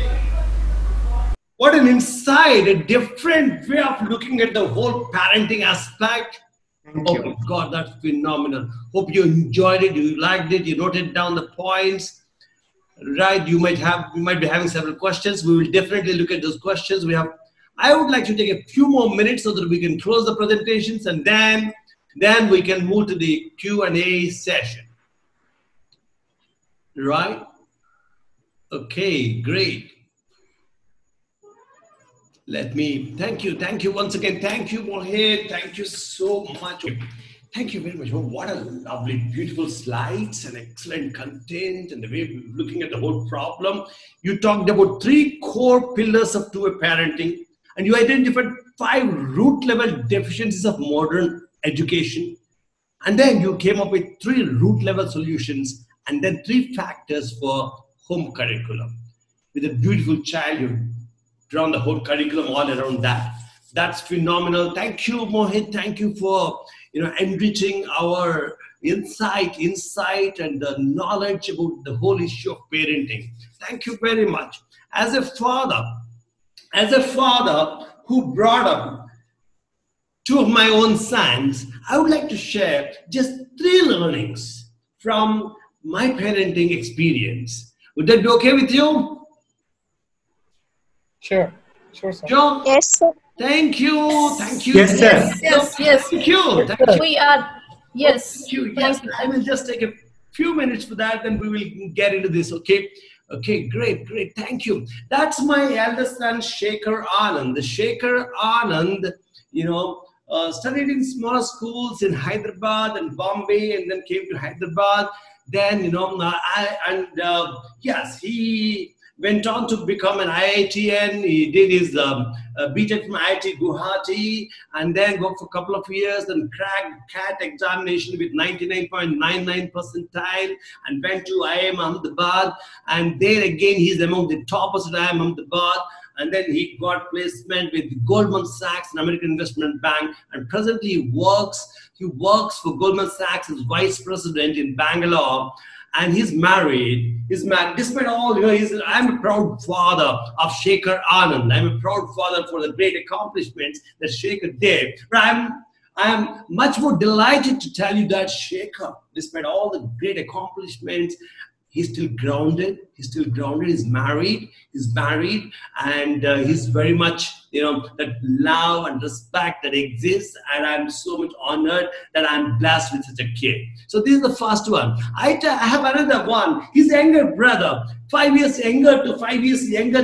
What an insight, a different way of looking at the whole parenting aspect. Thank you. My God, that's phenomenal. Hope you enjoyed it, you liked it, you noted down the points. Right, you might be having several questions. We will definitely look at those questions. I would like to take a few more minutes so that we can close the presentations and then we can move to the Q&A session. Right? Okay, great. Thank you once again. Thank you, Mohit. Thank you so much. Thank you very much. What a lovely, beautiful slides and excellent content and the way we're looking at the whole problem. You talked about 3 core pillars of two-way parenting. And you identified 5 root level deficiencies of modern education. And then you came up with 3 root level solutions and then 3 factors for home curriculum. With a beautiful child, you've drawn the whole curriculum all around that. That's phenomenal. Thank you, Mohit. Thank you for enriching our insight and the knowledge about the whole issue of parenting. Thank you very much. As a father who brought up 2 of my own sons, I would like to share just 3 learnings from my parenting experience. Would that be okay with you? Sure. Sure, sir. John? Yes, sir. Thank you. Thank you. Yes, sir. Yes, yes. Thank you. Thank you. We are. Yes. Thank you. Yes. I will just take a few minutes for that and we will get into this, okay? Okay, great, great. Thank you. That's my eldest son, Shekhar Anand. The Shekhar Anand, studied in small schools in Hyderabad and Bombay, and then came to Hyderabad. Then, he went on to become an IITN. He did his BTech from IIT Guwahati, and then worked for a couple of years and cracked CAT examination with 99.99 percentile and went to IIM Ahmedabad. And there again, he's among the toppers at IIM Ahmedabad. And then he got placement with Goldman Sachs, an American investment bank. And presently he works for Goldman Sachs as vice president in Bangalore. And he's married. Despite all, I'm a proud father of Shekhar Anand. I'm a proud father for the great accomplishments that Shekhar did. But I'm much more delighted to tell you that Shekhar, despite all the great accomplishments, he's still grounded, he's married, and he's very much, that love and respect that exists, and I'm so much honored that I'm blessed with such a kid. So this is the first one. I have another one. His younger brother, 5 years younger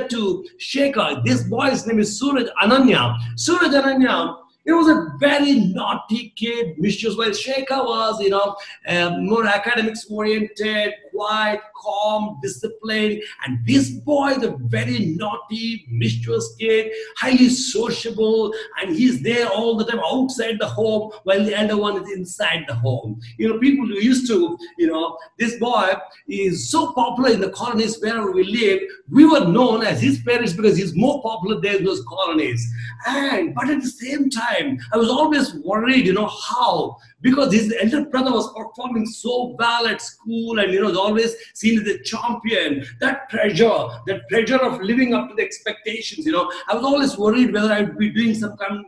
to Shekhar. This boy's name is Suraj Ananya. Suraj Ananya, he was a very naughty kid, mischievous. Well, Shekhar was, more academics-oriented, quiet, calm, disciplined. And this boy is a very naughty, mischievous kid, highly sociable, and he's there all the time outside the home, while the other one is inside the home. People who used to, this boy is so popular in the colonies wherever we live. We were known as his parents because he's more popular there in those colonies. But at the same time, I was always worried, because his elder brother was performing so well at school and, was always seen as a champion. That pressure of living up to the expectations, I was always worried whether I would be doing some kind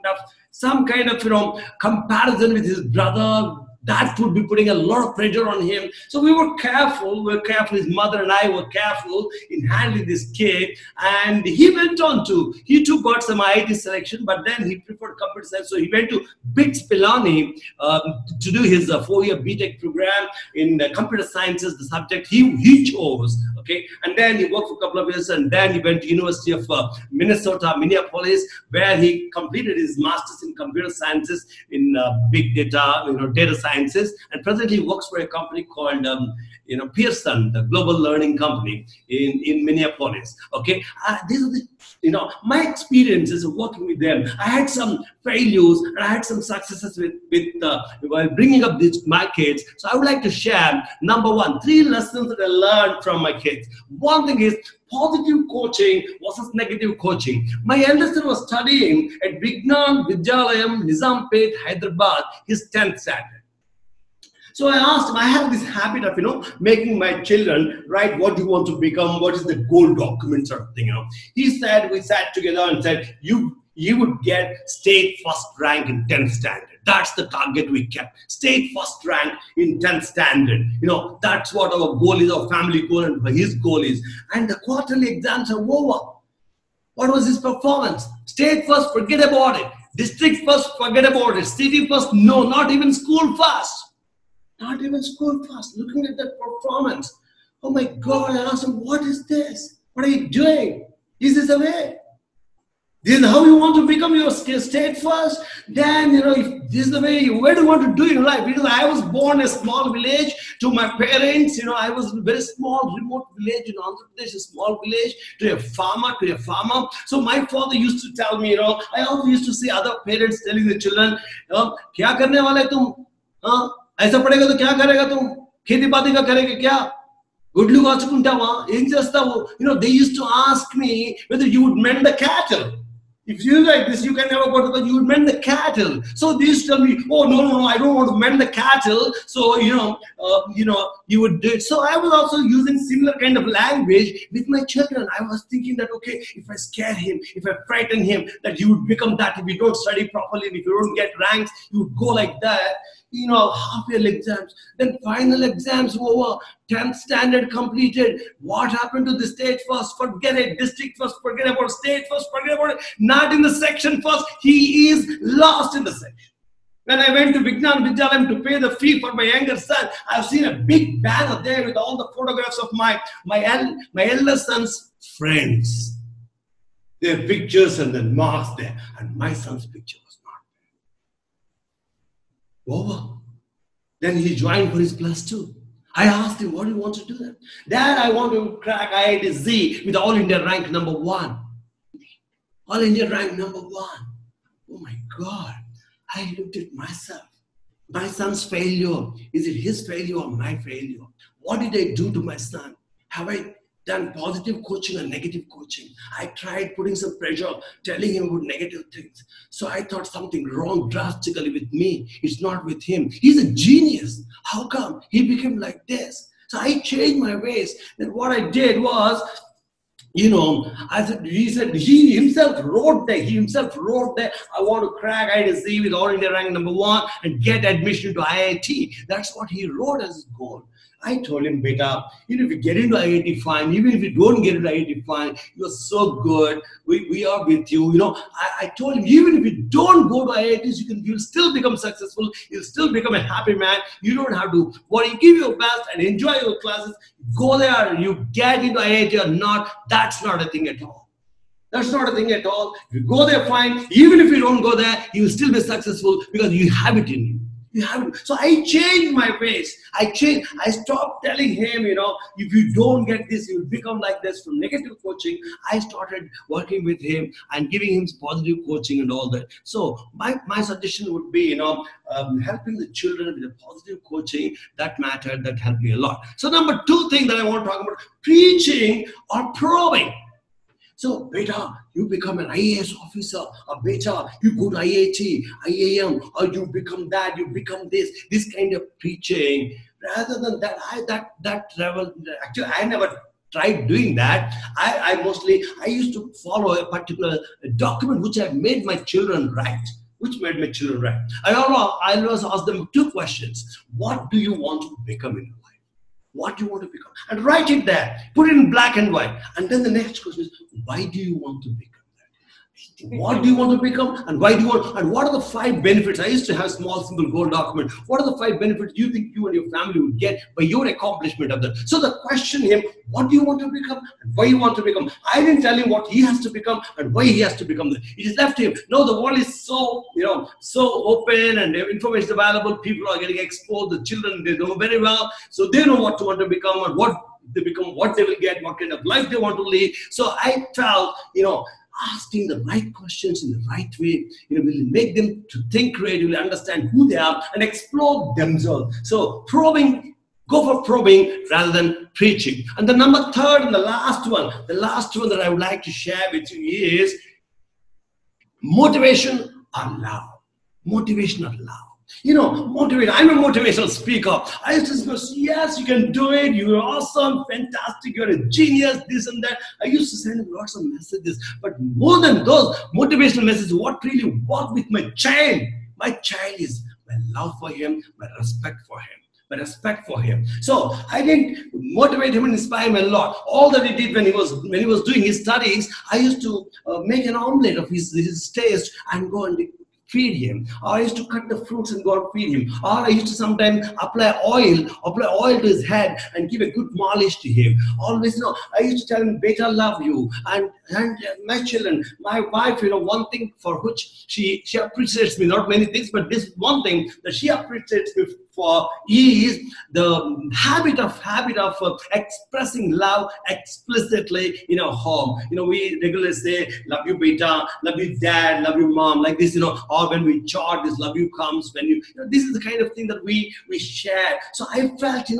of comparison with his brother, that would be putting a lot of pressure on him. So we were careful. His mother and I were careful in handling this kid. And he went on to, he too got some IIT selection, but then he preferred computer science. So he went to BITS Pilani to do his four-year BTech program in computer sciences, the subject he chose. Okay, and then he worked for a couple of years, and then he went to University of Minnesota, Minneapolis, where he completed his master's in computer sciences in big data, data sciences, and presently works for a company called, Pearson, the global learning company in Minneapolis. Okay, these are the, my experiences of working with them. I had some failures and I had some successes while bringing up my kids. So I would like to share, number one, 3 lessons that I learned from my kids. One thing is positive coaching versus negative coaching. My eldest son was studying at Vignan Vidyalayam, Nizampet, Hyderabad, his 10th standard. So I asked him, I have this habit of, making my children write what you want to become, what is the goal document sort of thing, He said, we sat together and said, you would get state first rank in 10th standard. That's the target we kept. State first rank in 10th standard. That's what our goal is, our family goal and his goal is. And the quarterly exams are over. What was his performance? State first, forget about it. District first, forget about it. City first, no, not even school first. Not even school first. Looking at that performance. Oh my God, I asked him, what is this? What are you doing? This is the way. This is how you want to become your state first. Then, if this is the way where do you want to do in life? Because I was born in a small village to my parents. I was in a very small remote village in Andhra Pradesh, a small village to a farmer. So my father used to tell me, I also used to see other parents telling the children, kya karne wala hai tum? Huh? ऐसा पड़ेगा तो क्या करेगा तुम खेतीबाड़ी का करेगा क्या गुडलू का चुकुंटा वहां एक जस्ता वो they used to ask me whether you would mend the cattle if you like this you can never go to the you would mend the cattle so they used to tell me oh no no no I don't want to mend the cattle so you would do it. So I was also using similar kind of language with my children. I was thinking that okay, if I scare him, if I frighten him, that you would become that if you don't study properly, if you don't get ranks, you would go like that. Half-year exams, then final exams over, 10th standard completed. What happened to the state first? Forget it. District first, forget about it. State first, forget about it. Not in the section first. He is lost in the section. When I went to Vignan Vidyalayam to pay the fee for my younger son, I've seen a big banner there with all the photographs of my eldest son's friends. Their pictures and then marks there. And my son's picture. Over. Then he joined for his +2. I asked him, what do you want to do then? Dad, I want to crack IITC with all India rank #1. All India rank #1. Oh my God. I looked at myself. My son's failure. Is it his failure or my failure? What did I do to my son? Have I done positive coaching or negative coaching? I tried putting some pressure, telling him about negative things. So I thought something wrong drastically with me. It's not with him. He's a genius. How come he became like this? So I changed my ways. Then what I did was, he himself wrote that I want to crack IITC with all India rank #1 and get admission to IIT. That's what he wrote as his goal. I told him, beta, if you get into IIT, fine. Even if you don't get into IIT, fine. You're so good. We are with you. I told him, even if you don't go to IITs, you'll still become successful. You'll still become a happy man. You don't have to worry. Give your best and enjoy your classes. Go there. You get into IIT or not, that's not a thing at all. That's not a thing at all. If you go there, fine. Even if you don't go there, you'll still be successful because you have it in you. So I changed my ways. I stopped telling him, if you don't get this, you'll become like this from negative coaching. I started working with him and giving him positive coaching and all that. So my suggestion would be, helping the children with a positive coaching. That mattered. That helped me a lot. So number 2 thing that I want to talk about, preaching or probing. So, beta, you become an IAS officer, or beta, you go to IIT, IIM, or you become that, you become this, this kind of preaching. Rather than that, actually, I never tried doing that. I used to follow a particular document which I made my children write. which made my children write. I always ask them two questions. What do you want to become in life? What do you want to become? And write it there. Put it in black and white. And then the next question is, why do you want to become that? What do you want to become? And why do you want? And what are the 5 benefits? I used to have a small, simple goal document. What are the 5 benefits you think you and your family would get by your accomplishment of that? So the question him, what do you want to become? And why you want to become? I didn't tell him what he has to become and why he has to become that. It is left to him. No, the world is so, so open and information available. People are getting exposed. The children, they know very well. So they know what to want to become and what they become, what they will get, what kind of life they want to live. So I felt, asking the right questions in the right way, will make them to think creatively, understand who they are, and explore themselves. So probing, go for probing rather than preaching. And the number 3rd and the last one that I would like to share with you is motivation or love. Motivation or love. Motivate. I'm a motivational speaker. I used to say, yes, you can do it. You're awesome, fantastic. You're a genius, this and that. I used to send lots of messages. But more than those motivational messages, what really worked with my child? My child is my love for him, my respect for him. So I didn't motivate him and inspire him a lot. All that he did when he was doing his studies, I used to make an omelette of his taste and go and feed him. Or I used to cut the fruits and go and feed him. Or I used to sometimes apply oil to his head and give a good polish to him. Always, I used to tell him, beta, love you. And my children, my wife, one thing for which she appreciates me, not many things, but this one thing that she appreciates me for is the habit of expressing love explicitly in our home. We regularly say, love you, beta, love you, dad, love you, mom, like this, or when we chart, this love you comes when you this is the kind of thing that we share. So I felt,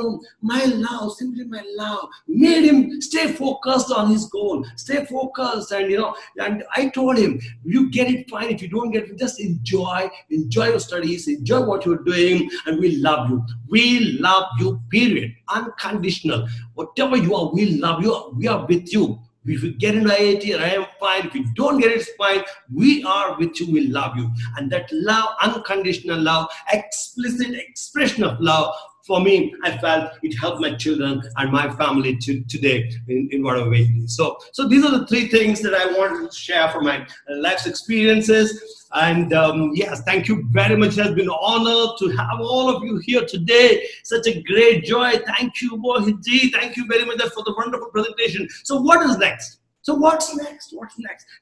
my love, simply my love, made him stay focused on his goal, stay focused. And, and I told him, you get it, fine. If you don't get it, just enjoy your studies, enjoy what you're doing, and we love you. We love you, period. Unconditional. Whatever you are, we love you. We are with you. If you get into IIT, I am fine. If you don't get it, it's fine. We are with you. We love you. And that love, unconditional love, explicit expression of love, for me, I felt it helped my children and my family today in whatever way it is. So these are the 3 things that I wanted to share from my life's experiences. And yes, thank you very much. It has been an honor to have all of you here today. Such a great joy. Thank you, Mohit Ji. Thank you very much for the wonderful presentation. So what is next?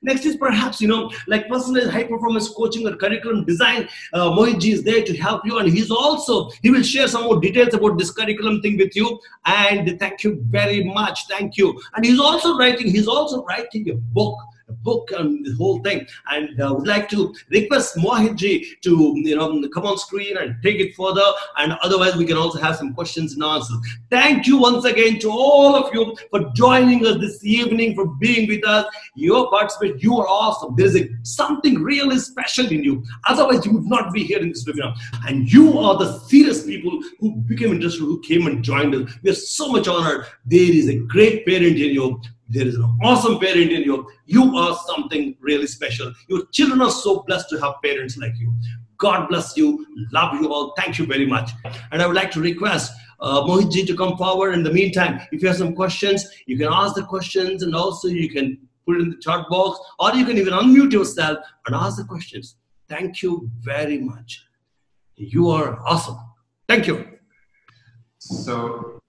Next is perhaps, like personalized high-performance coaching or curriculum design. Mohit Ji is there to help you, and he will share some more details about this curriculum thing with you. And thank you very much. Thank you. And he's also writing a book and the whole thing. And I would like to request Mohit Ji to, come on screen and take it further. And otherwise, we can also have some questions and answers. Thank you once again to all of you for joining us this evening, for being with us. Your participation, you are awesome. There is something really special in you. Otherwise, you would not be here in this webinar. And you are the serious people who became interested, who came and joined us. We are so much honored. There is a great parent in you. There is an awesome parent in you. You are something really special. Your children are so blessed to have parents like you. God bless you. Love you all. Thank you very much. And I would like to request Mohit Ji to come forward. In the meantime, if you have some questions, you can ask the questions, and also you can put it in the chat box, or you can even unmute yourself and ask the questions. Thank you very much. You are awesome. Thank you. So,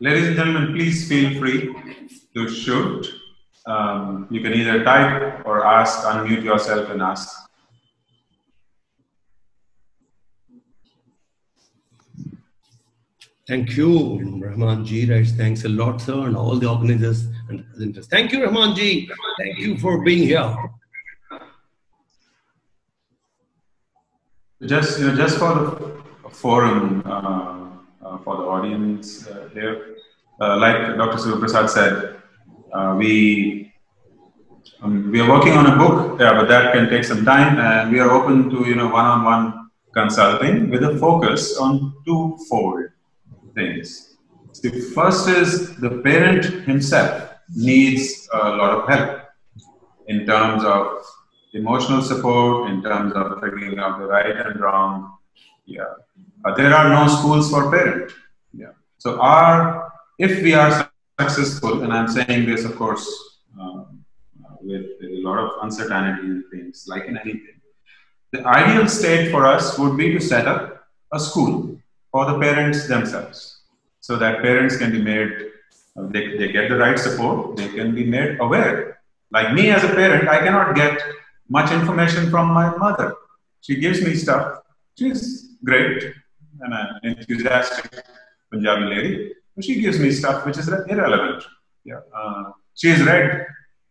ladies and gentlemen, please feel free to shoot. You can either type or ask, unmute yourself and ask. Thank you. Rahman Ji writes, thanks a lot, sir, and all the organizers and presenters. Thank you, Rahman Ji. Thank you for being here. Just for the forum, for the audience here. Like Dr. Suprasad said, we are working on a book, but that can take some time, and we are open to one-on-one consulting with a focus on 2-fold things. The first is the parent himself needs a lot of help in terms of emotional support in terms of figuring out the right and wrong. Yeah. There are no schools for parents. Yeah. So if we are successful, and I'm saying this, of course, with a lot of uncertainty and things, like in anything, the ideal state for us would be to set up a school for the parents themselves, so that parents can be made, they get the right support, they can be made aware. Like me as a parent, I cannot get much information from my mother. She gives me stuff. She's great and an enthusiastic Punjabi lady, but she gives me stuff which is irrelevant. Yeah. She's read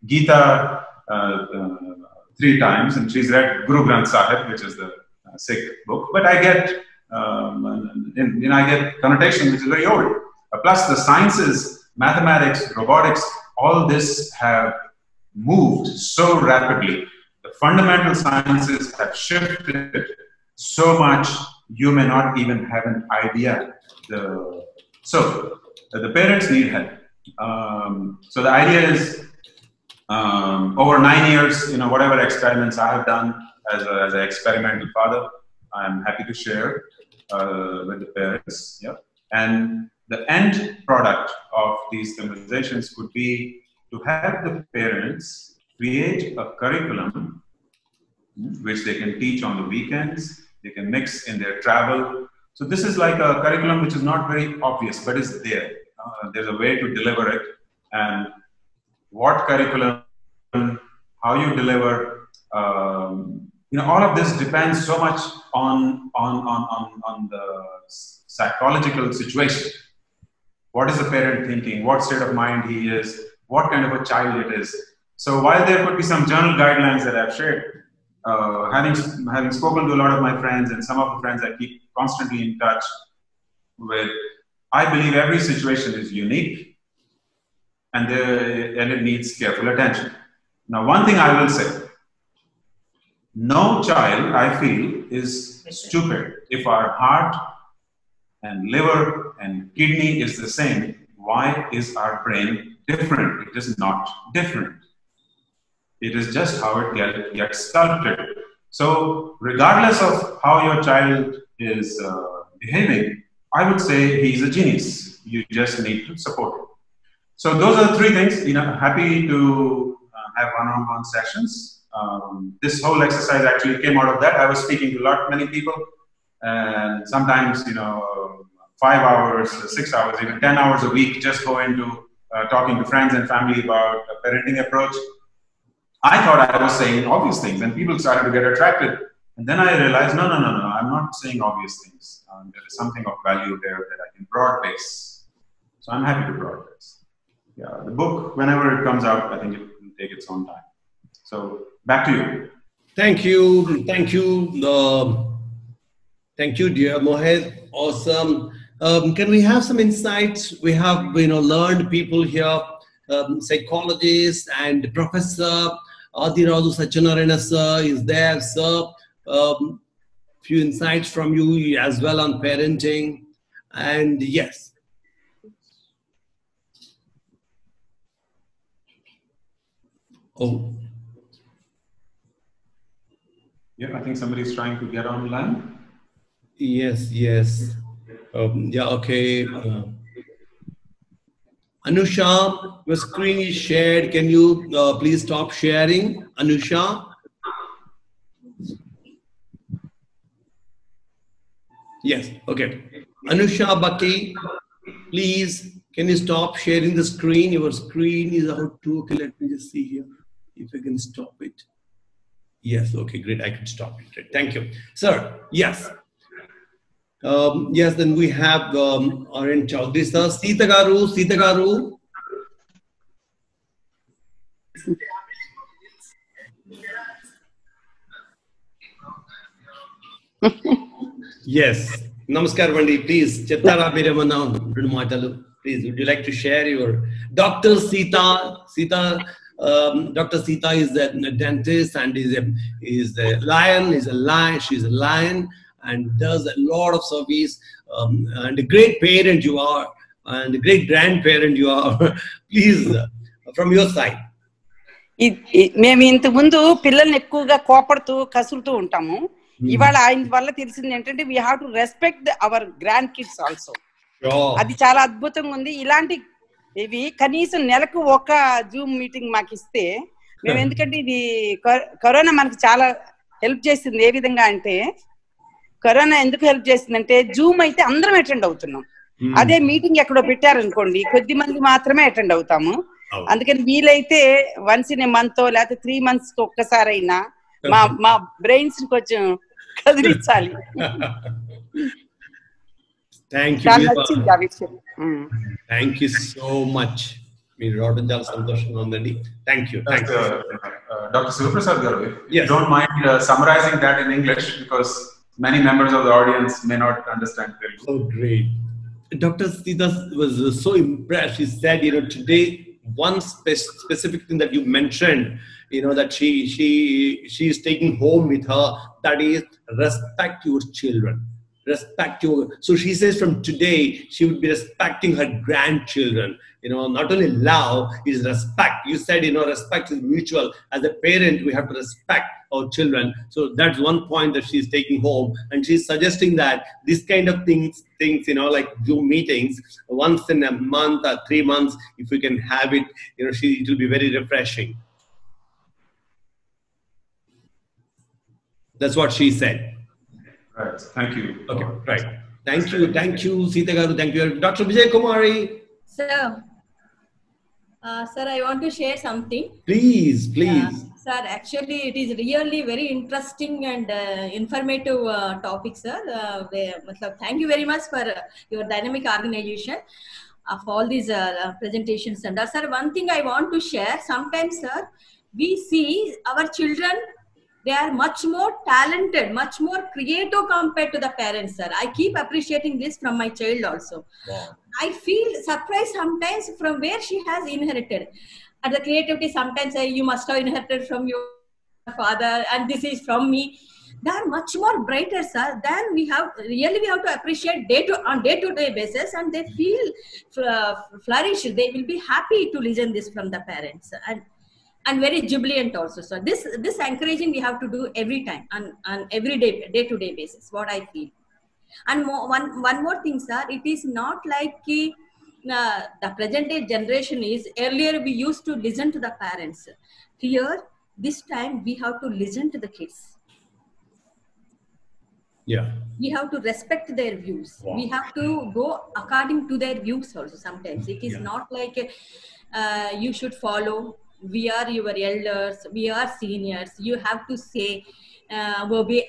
Gita 3 times, and she's read Guru Granth Sahib, which is the Sikh book, but I get I get connotation which is very old. Plus the sciences, mathematics, robotics, all this have moved so rapidly. The fundamental sciences have shifted so much, you may not even have an idea. So the parents need help. So the idea is, over 9 years, you know, whatever experiments I have done as an experimental father, I'm happy to share with the parents. Yeah. And the end product of these conversations could be to have the parents create a curriculum which they can teach on the weekends, they can mix in their travel. So this is like a curriculum which is not very obvious, but it's there. There's a way to deliver it. And what curriculum, how you deliver, you know, all of this depends so much on the psychological situation. What is the parent thinking? What state of mind he is? What kind of a child it is? So while there could be some general guidelines that I've shared, having spoken to a lot of my friends and some of the friends I keep constantly in touch with, I believe every situation is unique and it needs careful attention. Now, one thing I will say, no child, I feel, is stupid. If our heart and liver and kidney is the same, why is our brain different? It is not different. It is just how it gets sculpted. So regardless of how your child is behaving, I would say he's a genius. You just need to support him. So those are the 3 things. You know, happy to have one-on-one sessions. This whole exercise actually came out of that. I was speaking to many people, and sometimes, you know, 5 hours, 6 hours, even 10 hours a week just go into talking to friends and family about a parenting approach. I thought I was saying obvious things, and people started to get attracted. And then I realized, no, I'm not saying obvious things. There is something of value there that I can broad-base. So I'm happy to broad-base. Yeah, the book, whenever it comes out, I think it will take its own time. So back to you. Thank you. Thank you. Thank you, dear Mohit. Awesome. Can we have some insights? We have, you know, learned people here, psychologists and professor. Adiraju Satchanarayana sir is there, sir. Few insights from you as well on parenting, and yes. Oh. Yeah, I think somebody is trying to get online. Yes, yes. Yeah, okay. Anusha, your screen is shared. Can you please stop sharing, Anusha? Yes, okay. Anusha Bhatti, please, can you stop sharing the screen? Your screen is out too. Okay, let me just see here if I can stop it. Yes, okay, great. I can stop it. Great. Thank you. Sir, yes. Yes, then we have Arun Chaudhary sir. Sita Garu. Yes. Namaskar, Vandi. Please, Chettara Biramanam. Please, would you like to share your Dr. Sita? Dr. Sita is a dentist and is a lion. She's a lion and does a lot of service. And a great parent you are, and a great grandparent you are. Please, from your side. మేము ఇంత ముందు పిల్లల్ని ఎక్కువగా కోపడుతూ కసురుతూ ఉంటాము. ఇవాళ ఆయన వల్ల తెలిసింది ఏంటంటే we have to respect our grand kids also. అది చాలా అద్భుతంగా ఉంది. ఇలాంటి ఇవి కనీసం నెలకు ఒక జూమ్ మీటింగ్ మాకు ఇస్తే మేము, ఎందుకంటే ఇది కరోనా మనకి చాలా హెల్ప్ చేసింది. ఏ విధంగా అంటే కరోనా ఎందుకు హెల్ప్ చేసిందంటే జూమ్ అయితే అందరం అటెండ్ అవుతున్నాం. అదే మీటింగ్ ఎక్కడో పెట్టారనుకోండి కొద్ది మంది మాత్రమే అటెండ్ అవుతాము. అందుకని వీలైతే వన్స్ ఇన్ ఏ మంత్ లేకపోతే 3 months కి ఒక్కసారి అయినా మా బ్రెయిన్స్ కొంచెం కదిలించాలి. Thank you so much. మీరు రావడం చాలా సంతోషంగా ఉందండి. Thank you. డాక్టర్ శివప్రసాద్ గారు, don't mind summarising that in English because many members of the audience may not understand Telugu. So great. Dr. Siddhas was so impressed. She said, you know, today one specific thing that you mentioned, you know, that she is taking home with her, that is respect your children. Respect your, so she says from today she would be respecting her grandchildren. You know, not only love is respect. You said, you know, respect is mutual. As a parent we have to respect our children. So that's one point that she is taking home, and she's suggesting that this kind of things, you know, like Zoom meetings once in a month or 3 months, if we can have it, you know, it will be very refreshing. That's what she said. Right. Thank you. Okay. Right. Thank you. Thank you, Sita Garu. Thank you, Dr. Vijay Kumari. Sir. Sir, I want to share something. Please, please. Sir, actually it is really very interesting and informative topic, sir. Thank you very much for your dynamic organization of all these presentations. And sir, one thing I want to share, sometimes sir we see our children, they are much more talented, much more creative compared to the parents, sir. I keep appreciating this from my child also. Wow. I feel surprised sometimes from where she has inherited. And the creativity sometimes you must have inherited from your father, and this is from me. They are much more brighter, sir, than we have. Really, we have to appreciate on day to day basis, and they feel flourish. They will be happy to listen this from the parents, and very jubilant also, sir. This encouraging we have to do every time on every day to day basis. What I feel, and one more thing, sir, it is not like the present day generation is, earlier we used to listen to the parents. Here this time we have to listen to the kids. Yeah, we have to respect their views. Wow. We have to go according to their views also. Sometimes it is not like you should follow, we are your elders, we are seniors, you have to say obey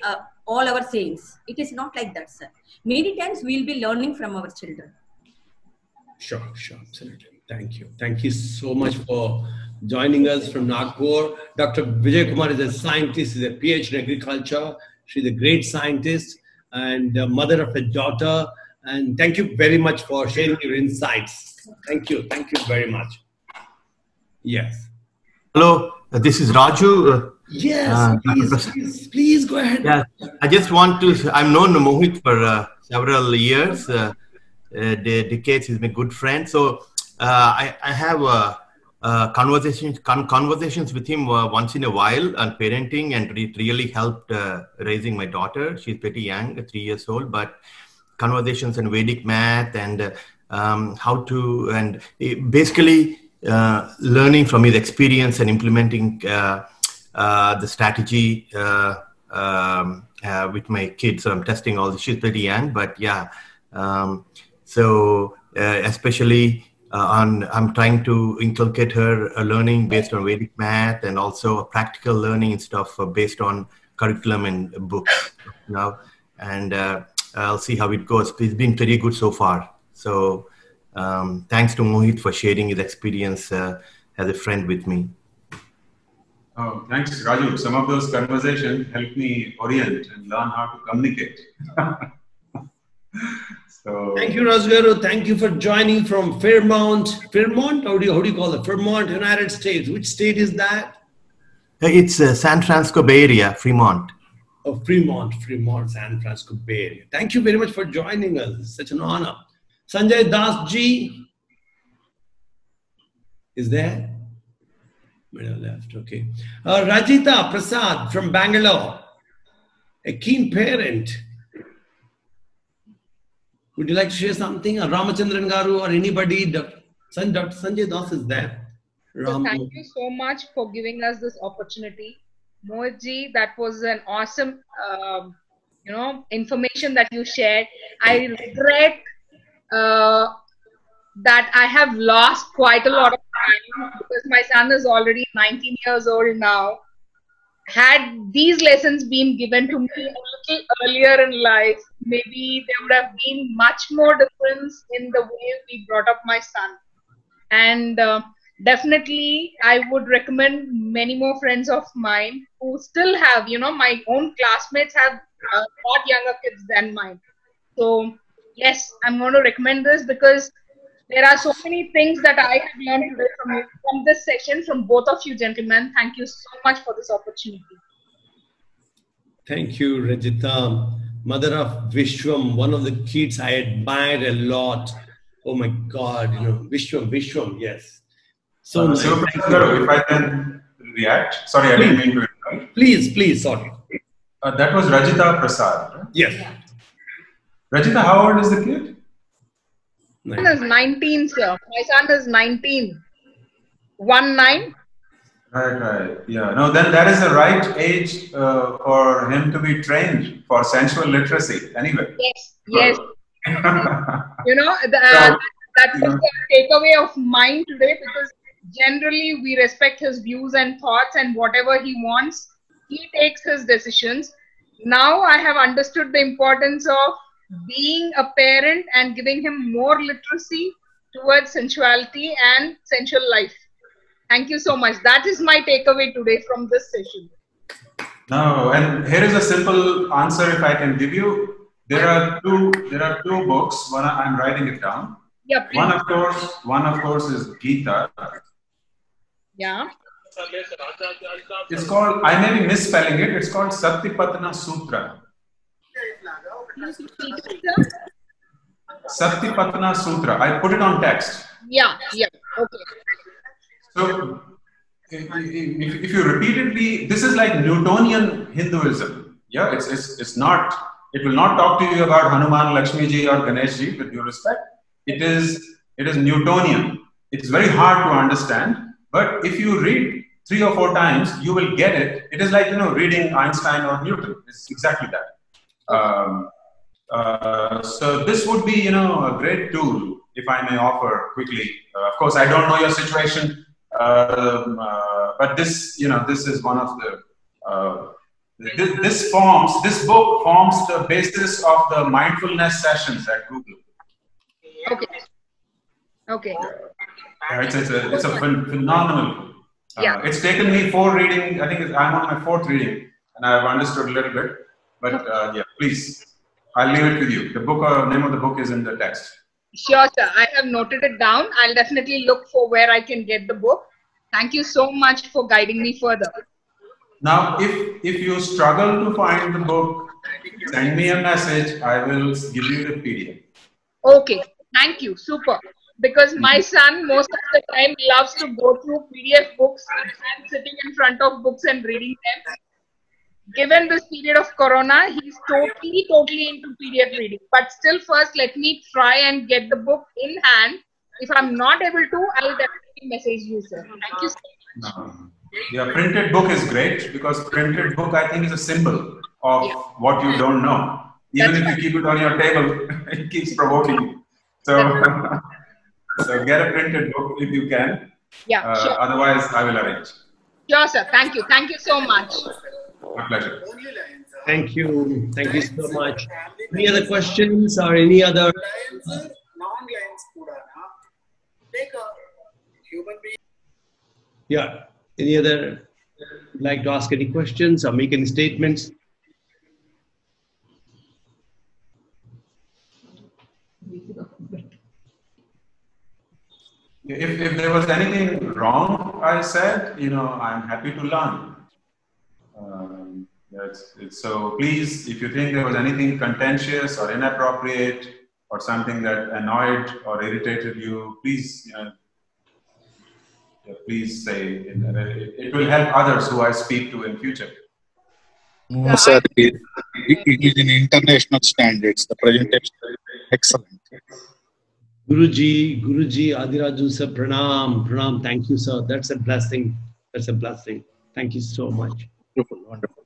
all our sayings. It is not like that, sir. Many times we will be learning from our children. Sure, absolutely. Thank you so much for joining us from Nagpur. Dr. Vijay Kumar is a scientist. He is a PhD in agriculture. She is a great scientist and the mother of a daughter. And thank you very much for sharing your insights. Thank you very much. Yes. Hello, this is Raju. Yes, please go ahead. Yeah, I just want to. I've known Mohit for several years. Decades, he's my good friend. So I have conversations with him once in a while on parenting, and it really helped raising my daughter. She's pretty young, 3 years old, but conversations on Vedic math and how to, and basically learning from his experience and implementing the strategy with my kids. So I'm testing all this. She's pretty young, but yeah. Especially on, I'm trying to inculcate her learning based on Vedic math, and also practical learning and stuff based on curriculum and books now. And I'll see how it goes. It's been pretty good so far. So thanks to Mohit for sharing his experience as a friend with me. Oh, thanks, Raju. Some of those conversations helped me orient and learn how to communicate. So, thank you, Rajgaru. Thank you for joining from Fremont. Fremont? How do you call it? Fremont, United States. Which state is that? It's San Francisco Bay Area, Fremont. Oh, Fremont, San Francisco Bay Area. Thank you very much for joining us. It's such an honor. Sanjay Das ji is there? middle left, okay. Rajita Prasadji from Bangalore, a keen parent. Would you like to share something? Ramachandran Garu or anybody? Dr. Sanjay Das is there. So thank you so much for giving us this opportunity. Mohit ji, that was an awesome, information that you shared. I regret that I have lost quite a lot of time because my son is already 19 years old now. Had these lessons been given to me a little earlier in life, maybe there would have been much more difference in the way we brought up my son. And definitely, I would recommend many more friends of mine who still have, my own classmates have lot younger kids than mine. So yes, I'm going to recommend this because there are so many things that I have learned today from this session, from both of you gentlemen. Thank you so much for this opportunity. Thank you, Rajita. Mother of Vishwam, one of the kids I admired a lot. Oh my God, Vishwam, yes. So, nice. So Professor, if I can react. Sorry, I didn't mean to interrupt. Please, sorry. That was Rajita Prasadji, right? Yes. Yeah. Rajita, how old is the kid? My son is 19, sir. My son is 19. 19. Right. Yeah. No, then that is the right age for him to be trained for sensual literacy. Anyway. Yes. That's the takeaway of mine today, because generally we respect his views and thoughts, and whatever he wants, he takes his decisions. Now I have understood the importance of being a parent and giving him more literacy towards sensuality and sensual life. Thank you so much. That is my takeaway today from this session. Now, and here is a simple answer if I can give you. There are two books. One, I'm writing it down. Yeah, please. One of course is Gita. Yeah. It's called, I may be misspelling it, it's called Satipatthana Sutta. Satipatthana Sutta. I put it on text. Yeah. Okay. So, if you repeatedly, this is like Newtonian Hinduism. Yeah, it's not. It will not talk to you about Hanuman, Lakshmi ji, or Ganesh ji. With due respect, it is Newtonian. It's very hard to understand, but if you read 3 or 4 times, you will get it. It is like reading Einstein or Newton. It's exactly that. So this would be, a great tool, if I may offer quickly. Of course, I don't know your situation, but this, this is one of the, this book forms the basis of the mindfulness sessions at Google. Okay. It's a phenomenal. Yeah. It's taken me 4 readings. I think I'm on my 4th reading, and I've understood a little bit. But yeah, please, I'll leave it with you. The book, name of the book is in the text. Sure, sir. I have noted it down. I'll definitely look for where I can get the book. Thank you so much for guiding me further. Now, if you struggle to find the book, send me a message. I will give you the PDF. Okay. Thank you. Super. Because my son, most of the time, loves to go through PDF books and sitting in front of books and reading them. Given this period of corona, he's totally into PDF reading. But still, first, let me try and get the book in hand. If I'm not able to, I'll definitely message you, sir. Thank you so much. Yeah, printed book is great because printed book, I think, is a symbol of what you don't know. Even That's if right. you keep it on your table, it keeps provoking you. So, so get a printed book if you can. Yeah. Sure. Otherwise, I will arrange. Sure, sir. Thank you. Thank you so much. My pleasure. Thank you. Thank you so much. Any other questions or any other? Yeah. Any other like to ask any questions or make any statements? If there was anything wrong I said, I'm happy to learn. So please, if you think there was anything contentious or inappropriate or something that annoyed or irritated you, please please say it, and it will help others who I speak to in future. No, sir, it is in international standards. The presentation is excellent. Guruji, Adiraju sir, pranam. Thank you, sir. That's a blessing. Thank you so much. Wonderful.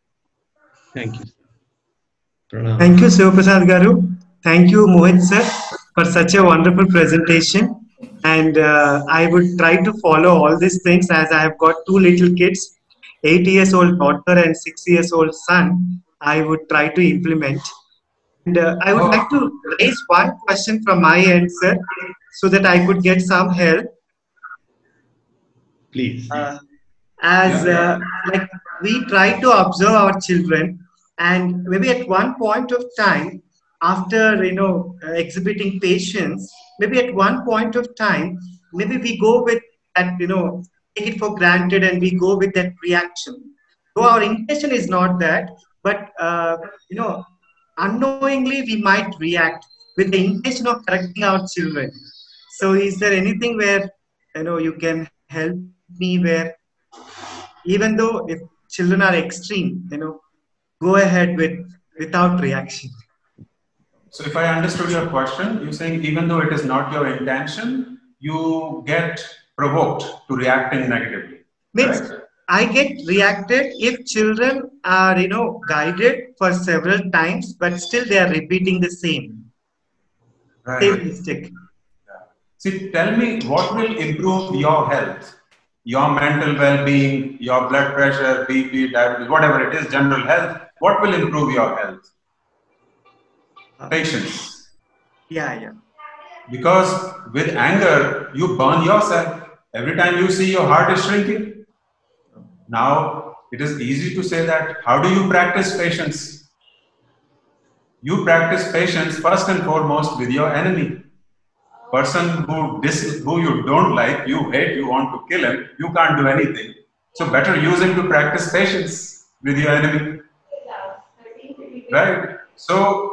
Thank you. Pranam. Thank you, Sivaprasad Garu. Thank you, Mohit sir, for such a wonderful presentation. And I would try to follow all these things, as I have got 2 little kids, 8-year-old daughter and 6-year-old son. I would try to implement. And I would like to raise one question from my end, sir, so that I could get some help. Please. Like we try to observe our children, and maybe at one point of time, after exhibiting patience, maybe at one point of time, maybe we go with that, take it for granted, and we go with that reaction. Though our intention is not that, but unknowingly we might react with the intention of correcting our children. So, is there anything where you can help me, where even though if children are extreme, go ahead without reaction? So if I understood your question, you're saying even though it is not your intention, you get provoked to reacting negatively. Means, right? I get reacted if children are, guided for several times, but still they are repeating the same. Right. Same mistake. Yeah. See, tell me what will improve your health, your mental well-being, your blood pressure, BP, diabetes, whatever it is, general health. What will improve your health? Patience. Yeah. Because with anger, you burn yourself. Every time you see your heart is shrinking. Now, it is easy to say that. How do you practice patience? You practice patience first and foremost with your enemy. Person who you don't like, you hate, you want to kill him, you can't do anything. So better use him to practice patience with your enemy. Right? So,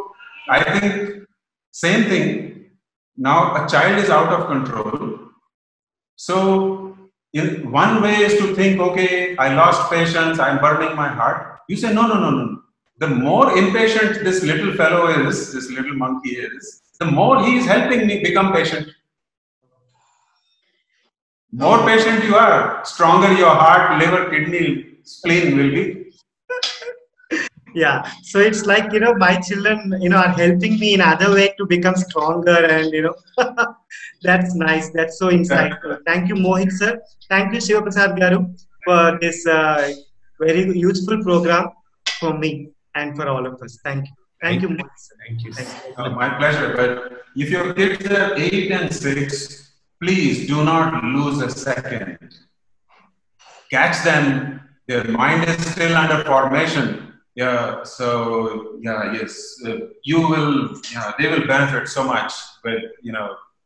I think same thing. Now a child is out of control. So in one way is to think, okay, I lost patience, I'm burning my heart. You say, no. The more impatient this little fellow is, this little monkey is, the more he is helping me become patient. More patient you are, stronger your heart, liver, kidney, spleen will be. Yeah, so it's like, my children, are helping me in other way to become stronger and, that's nice. That's so insightful. Thank you, Mohit sir. Thank you, Sivaprasad Garu, for this very useful program for me and for all of us. Thank you. Thank you, Mohit sir. Thank you. Oh, my pleasure. But if your kids are 8 and 6, please do not lose a second. Catch them. Their mind is still under formation. Yeah, so, yeah, yes, they will benefit so much, but,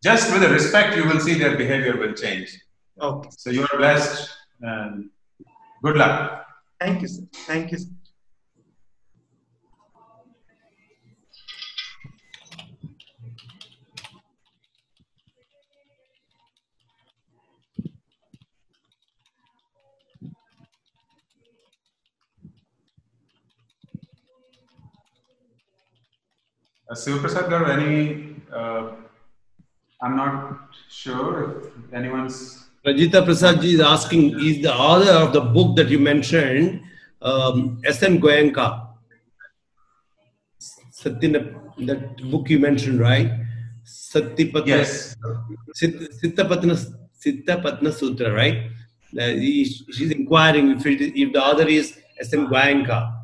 just with the respect, you will see their behavior will change. Okay. So, you are blessed and good luck. Thank you, sir. Thank you, sir. Sivaprasad Garu, I'm not sure if anyone's... Rajita Prasadji is asking, is the author of the book that you mentioned, S.N. Goenka? That book you mentioned, right? Satipatthana. Yes. Satipatthana Sutta, right? She's inquiring if the author is S.N. Goenka.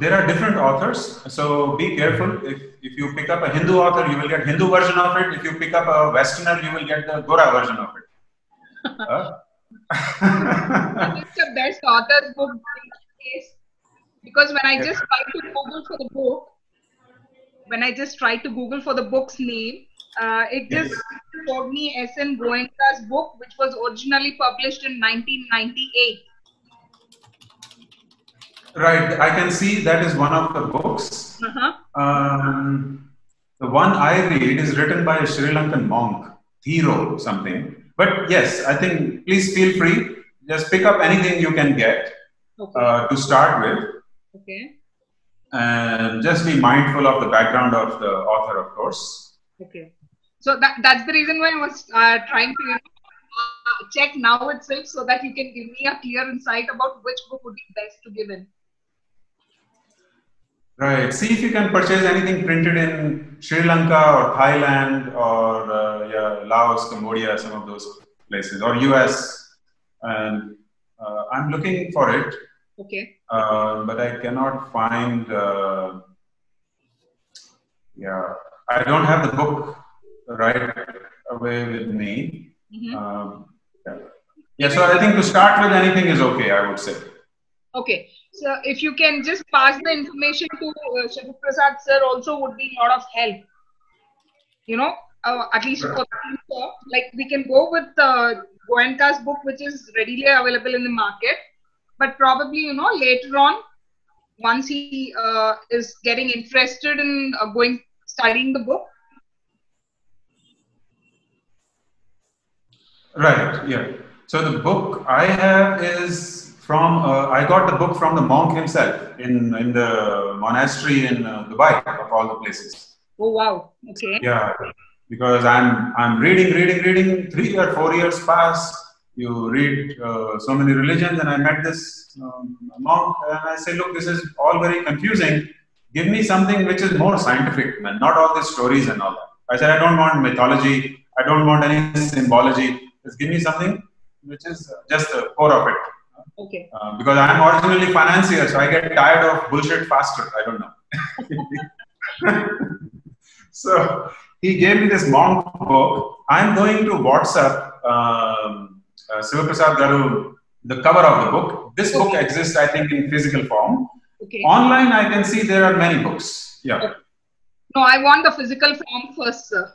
There are different authors, so be careful. If you pick up a Hindu author, you will get Hindu version of it. If you pick up a Westerner, you will get the Gora version of it. It's the best author's book in case, because when I just tried to Google for the book, it just showed me S.N. Goenka's book, which was originally published in 1998. Right, I can see that is one of the books. The one I read is written by a Sri Lankan monk, Thero something. But yes, I think please feel free. Just pick up anything you can get to start with. Okay. And just be mindful of the background of the author, of course. Okay. So that's the reason why I was trying to check now itself, so that you can give me a clear insight about which book would be best to give in. Right. See if you can purchase anything printed in Sri Lanka or Thailand or yeah, Laos, Cambodia, some of those places, or US. And I'm looking for it. Okay. But I cannot find. Yeah, I don't have the book right away with me. Mm-hmm. Yeah, so I think to start with anything is okay, I would say. Okay. So if you can just pass the information to Shekhar Prasad sir also would be a lot of help. You know, at least for sure, like we can go with Goenka's book, which is readily available in the market. But probably, you know, later on, once he is getting interested in studying the book. Right, yeah. So the book I have is... I got the book from the monk himself in the monastery in Dubai, of all the places. Oh wow! Okay. Yeah, because I'm reading. 3 or 4 years pass. You read so many religions, and I met this monk, and I say, look, this is all very confusing. Give me something which is more scientific, man. Not all these stories and all that. I said, I don't want mythology. I don't want any symbology. Just give me something which is just the core of it. Okay. Because I am originally financier, so I get tired of bullshit faster. I don't know. So he gave me this monk book. I'm going to WhatsApp Sivaprasad Garu the cover of the book. This book exists, I think, in physical form. Okay. Online, I can see there are many books. Yeah. Okay. No, I want the physical form first, sir.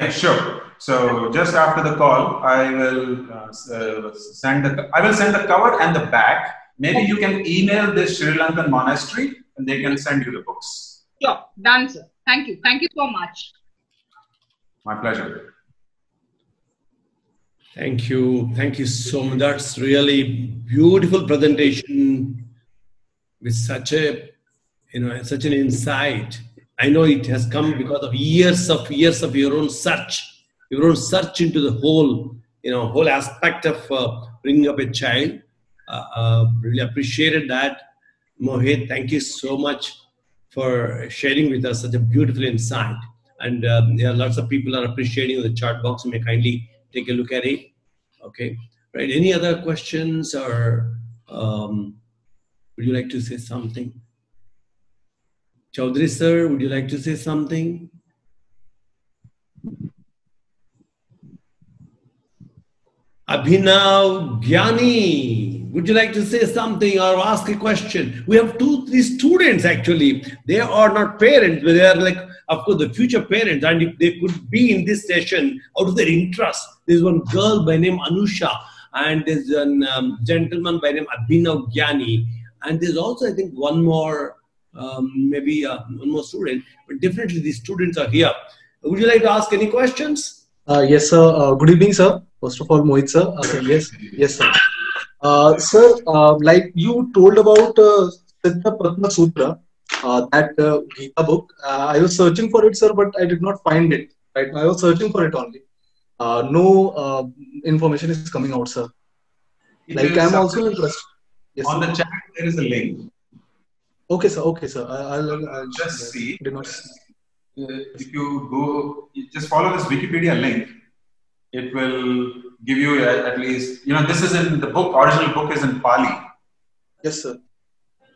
Yeah, sure. So just after the call, I will send the cover and the back. Maybe you can email this Sri Lankan monastery, and they can send you the books. Sure, done, sir. Thank you. Thank you so much. My pleasure. Thank you. Thank you so much. That's really beautiful presentation with such a, you know, such an insight. I know it has come because of years of your own search into the whole, you know, whole aspect of bringing up a child. Really appreciated that, Mohit. Thank you so much for sharing with us such a beautiful insight. And there are lots of people are appreciating the chat box. You may kindly take a look at it. Okay, right. Any other questions or would you like to say something? Chaudhary sir, would you like to say something? Abhinav Gyani, would you like to say something or ask a question? We have 2-3 students actually. They are not parents, but they are like, of course, the future parents. And if they could be in this session out of their interest. There's one girl by name Anusha, and there's an gentleman by name Abhinav Gyani. And there's also, I think, one more. Maybe one more student, but definitely these students are here. Would you like to ask any questions? Yes, sir. Good evening, sir. First of all, Mohit sir. Yes, sir. Sir, like you told about Satipatthana Sutta, that Gita book. I was searching for it, sir, but I did not find it. Right now, I was searching for it only. No information is coming out, sir. Like I'm also interested. Yes, on the chat, there is a link. Okay, sir. Okay, sir. I'll just see. If you go, just follow this Wikipedia link. It will give you at least, you know, this is in the book. Original book is in Pali. Yes, sir.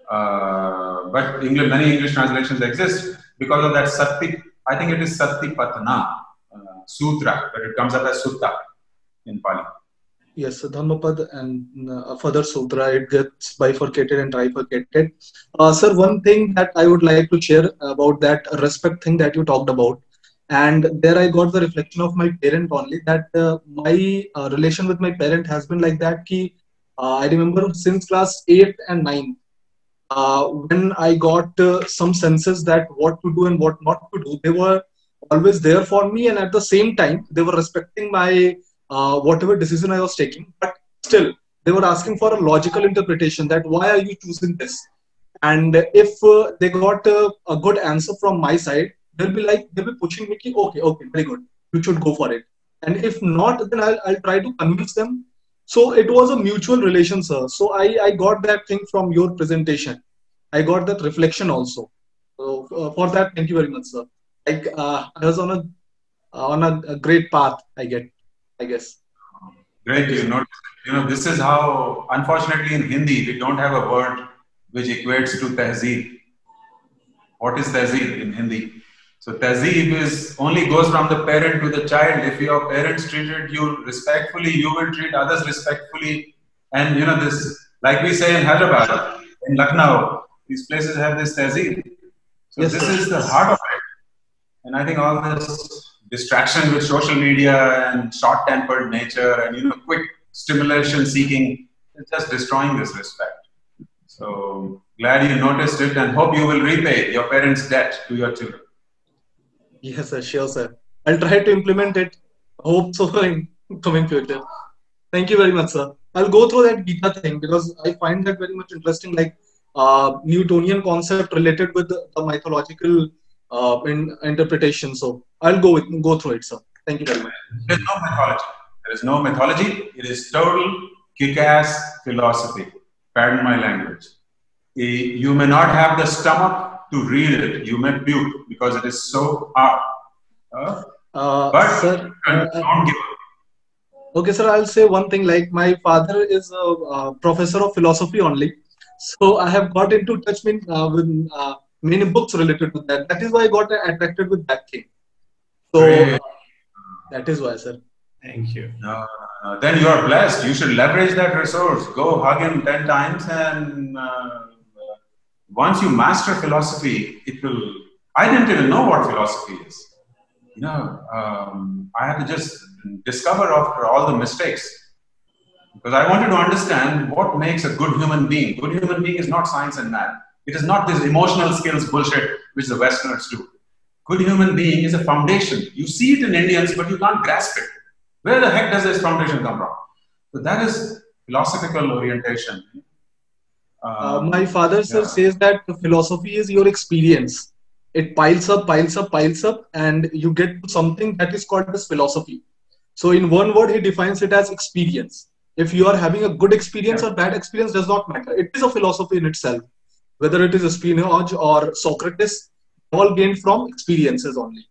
But English, many English translations exist because of that Sati. I think it is Satipatthana Sutra, but it comes up as Sutta in Pali. Yes, so Dhammapad and further Sutra, it gets bifurcated and trifurcated. Sir, one thing that I would like to share about that respect thing that you talked about. And there I got the reflection of my parent only, that my relation with my parent has been like that. Ki, I remember since class 8 and 9, when I got some senses that what to do and what not to do, they were always there for me, and at the same time, they were respecting my whatever decision I was taking. But still, they were asking for a logical interpretation that why are you choosing this? And if they got a good answer from my side, they'll be pushing me, okay, very good, you should go for it. And if not, then I'll try to convince them. So it was a mutual relation, sir. So I got that thing from your presentation. I got that reflection also. So for that, thank you very much, sir. I was on a great path. I guess. Great, you know, this is how. Unfortunately, in Hindi, we don't have a word which equates to tehzeeb. What is tehzeeb in Hindi? So tehzeeb is only goes from the parent to the child. If your parents treated you respectfully, you will treat others respectfully. And you know this, like we say in Hyderabad, in Lucknow, these places have this tehzeeb. So yes, this is the heart of it. And I think all this distraction with social media and short-tempered nature and you know quick stimulation seeking is just destroying this respect. So glad you noticed it and hope you will repay your parents' debt to your children. Yes, sir. Sure, sir. I'll try to implement it. Hope so in coming future. Thank you very much, sir. I'll go through that Gita thing because I find that very much interesting, like Newtonian concept related with the mythological interpretation. So I'll go through it, sir. Thank you very much. There is no mythology. There is no mythology. It is total kick-ass philosophy. Pardon my language. You may not have the stomach to read it, you may puke because it is so hard. But sir, don't give up. Okay, sir. I'll say one thing. Like my father is a professor of philosophy only, so I have got into touch with many books related to that. That is why I got attracted with that thing. So that is why, sir. Thank you. Then you are blessed. You should leverage that resource. Go hug him 10 times and. Once you master philosophy, it will. I didn't even know what philosophy is. You know, I had to just discover after all the mistakes because I wanted to understand what makes a good human being. Good human being is not science and math. It is not this emotional skills bullshit which the Westerners do. Good human being is a foundation. You see it in Indians, but you can't grasp it. Where the heck does this foundation come from? So that is philosophical orientation. My father, sir, says that the philosophy is your experience. It piles up, and you get to something that is called as philosophy. So in one word, he defines it as experience. If you are having a good experience or bad experience, does not matter. It is a philosophy in itself. Whether it is Spinoza or Socrates, all gained from experiences only.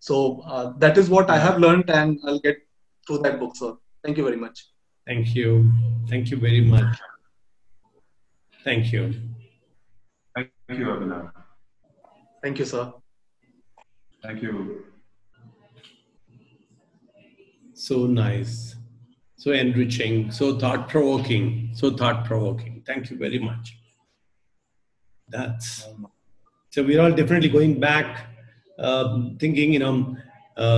So that is what I have learned, and I'll get through that book, sir. Thank you very much. Thank you. Thank you very much. Thank you. Thank you, Abhinav. Thank you, sir. Thank you. So nice. So enriching. So thought-provoking. So thought-provoking. Thank you very much. That's... So we're all definitely going back, thinking, you know,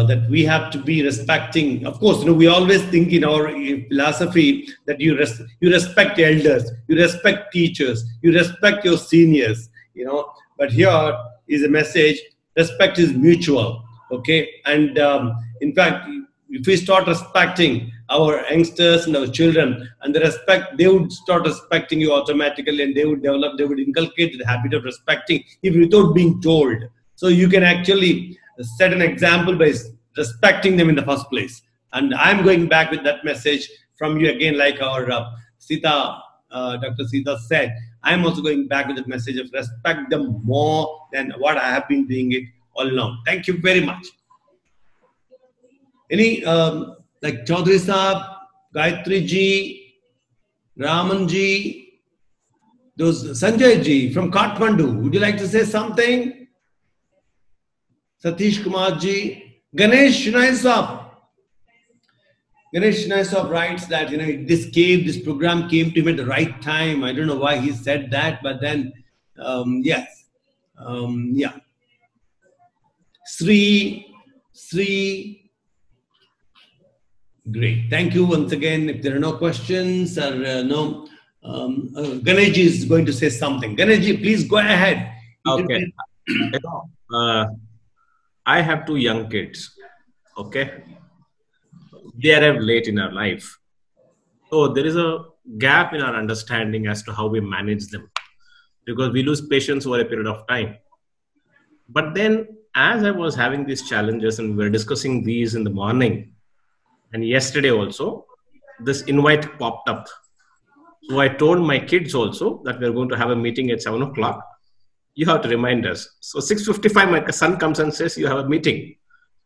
that we have to be respecting. Of course, you know, we always think in our philosophy that you respect elders, you respect teachers, you respect your seniors, you know. But here is a message, respect is mutual, okay? And in fact, if we start respecting our youngsters and our children, and the respect, they would start respecting you automatically, and they would inculcate the habit of respecting even without being told. So you can actually set an example by respecting them in the first place. And I'm going back with that message from you again, like our Dr. Sita said, I'm also going back with the message of respect them more than what I have been doing it all along. Thank you very much. Any, like Chaudhary Saab, Gayatri Ji, Raman Ji, those Sanjay Ji from Kathmandu, would you like to say something? Satish Kumar Ji, Ganesh Shinaiswap writes that, you know, this program came to him at the right time. I don't know why he said that, but then, yeah. Sri, great. Thank you once again. If there are no questions or no, Ganesh Ji is going to say something. Ganesh Ji, please go ahead. Okay. I have two young kids, okay? They arrive late in our life. So there is a gap in our understanding as to how we manage them, because we lose patience over a period of time. But then as I was having these challenges and we were discussing these in the morning, and yesterday also, this invite popped up. So I told my kids also that we're going to have a meeting at 7 o'clock. You have to remind us. So 6:55, my son comes and says, you have a meeting.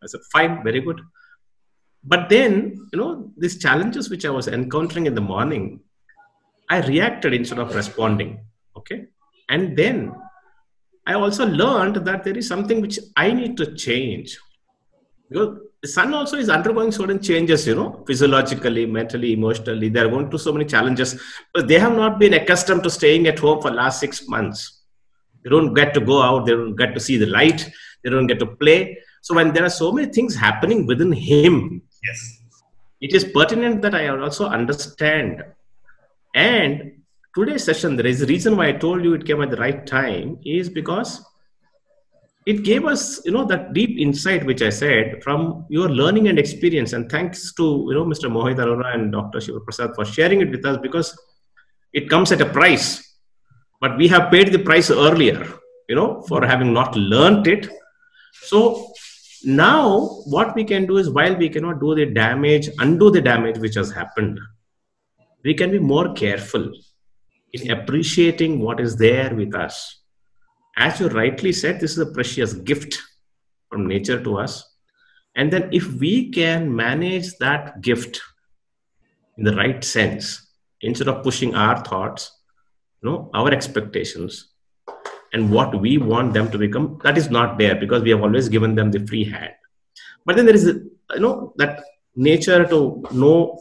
I said, fine, very good. But then, you know, these challenges which I was encountering in the morning, I reacted instead of responding. Okay. And then I also learned that there is something which I need to change. Because the son also is undergoing certain changes, you know, physiologically, mentally, emotionally. They are going through so many challenges. But they have not been accustomed to staying at home for the last 6 months. They don't get to go out. They don't get to see the light. They don't get to play. So when there are so many things happening within him, yes, it is pertinent that I also understand. And today's session, there is a reason why I told you it came at the right time, is because it gave us, you know, that deep insight which I said from your learning and experience. And thanks to, you know, Mr. Mohit Arora and Dr. Shekhar Prasad for sharing it with us, because it comes at a price. But we have paid the price earlier, you know, for having not learned it. So now what we can do is, while we cannot do the damage, undo the damage which has happened, we can be more careful in appreciating what is there with us. As you rightly said, this is a precious gift from nature to us. And then if we can manage that gift in the right sense, instead of pushing our thoughts, you know, our expectations and what we want them to become, that is not there, because we have always given them the free hand. But then there is, you know, that nature to know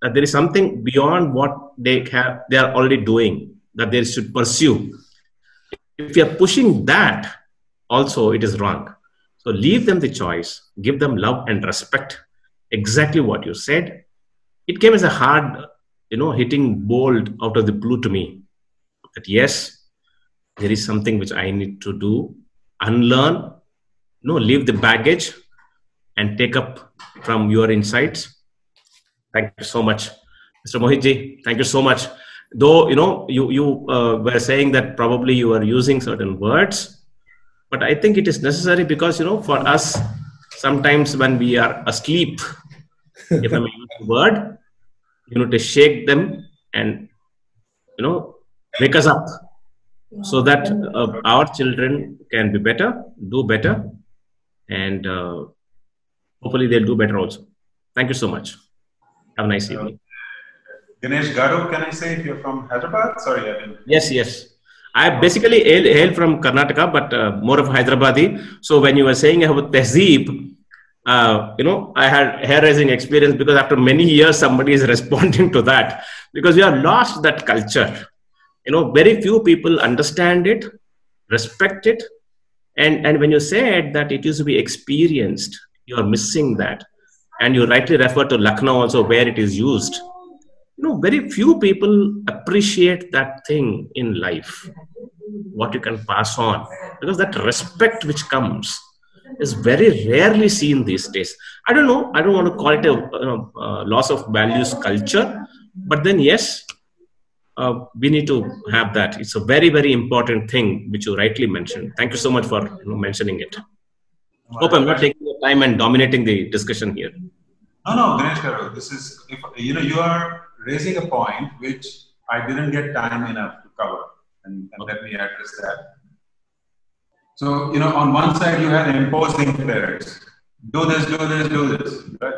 that there is something beyond what they are already doing, that they should pursue. If you are pushing that, also it is wrong. So leave them the choice, give them love and respect. Exactly what you said. It came as a hard, you know, hitting bolt out of the blue to me. That yes, there is something which I need to do, unlearn, you know, leave the baggage and take up from your insights. Thank you so much, Mr. Mohitji. Thank you so much. Though, you know, you were saying that probably you are using certain words, but I think it is necessary because, you know, for us, sometimes when we are asleep, if I may use the word, you know, to shake them and, you know, wake us up so that our children can be better, do better, and hopefully they'll do better also. Thank you so much. Have a nice evening. Dinesh Garu, can I say if you're from Hyderabad? Sorry, I didn't. Yes, yes. I basically hail from Karnataka, but more of Hyderabadi. So when you were saying I have a tehzeeb, you know, I had hair-raising experience, because after many years, somebody is responding to that, because we have lost that culture. You know, very few people understand it, respect it. And when you said that it used to be experienced, you are missing that. And you rightly refer to Lucknow also, where it is used. You know, very few people appreciate that thing in life, what you can pass on, because that respect which comes is very rarely seen these days. I don't know. I don't want to call it a loss of values culture, but then yes, we need to have that. It's a very, very important thing which you rightly mentioned. Thank you so much for, you know, mentioning it. Hope I'm not taking your time and dominating the discussion here. No, no, Dinesh Garu, this is, if, you know, you are raising a point which I didn't get time enough to cover, and let me address that. So, you know, on one side you have imposing parents, do this, do this, do this, right?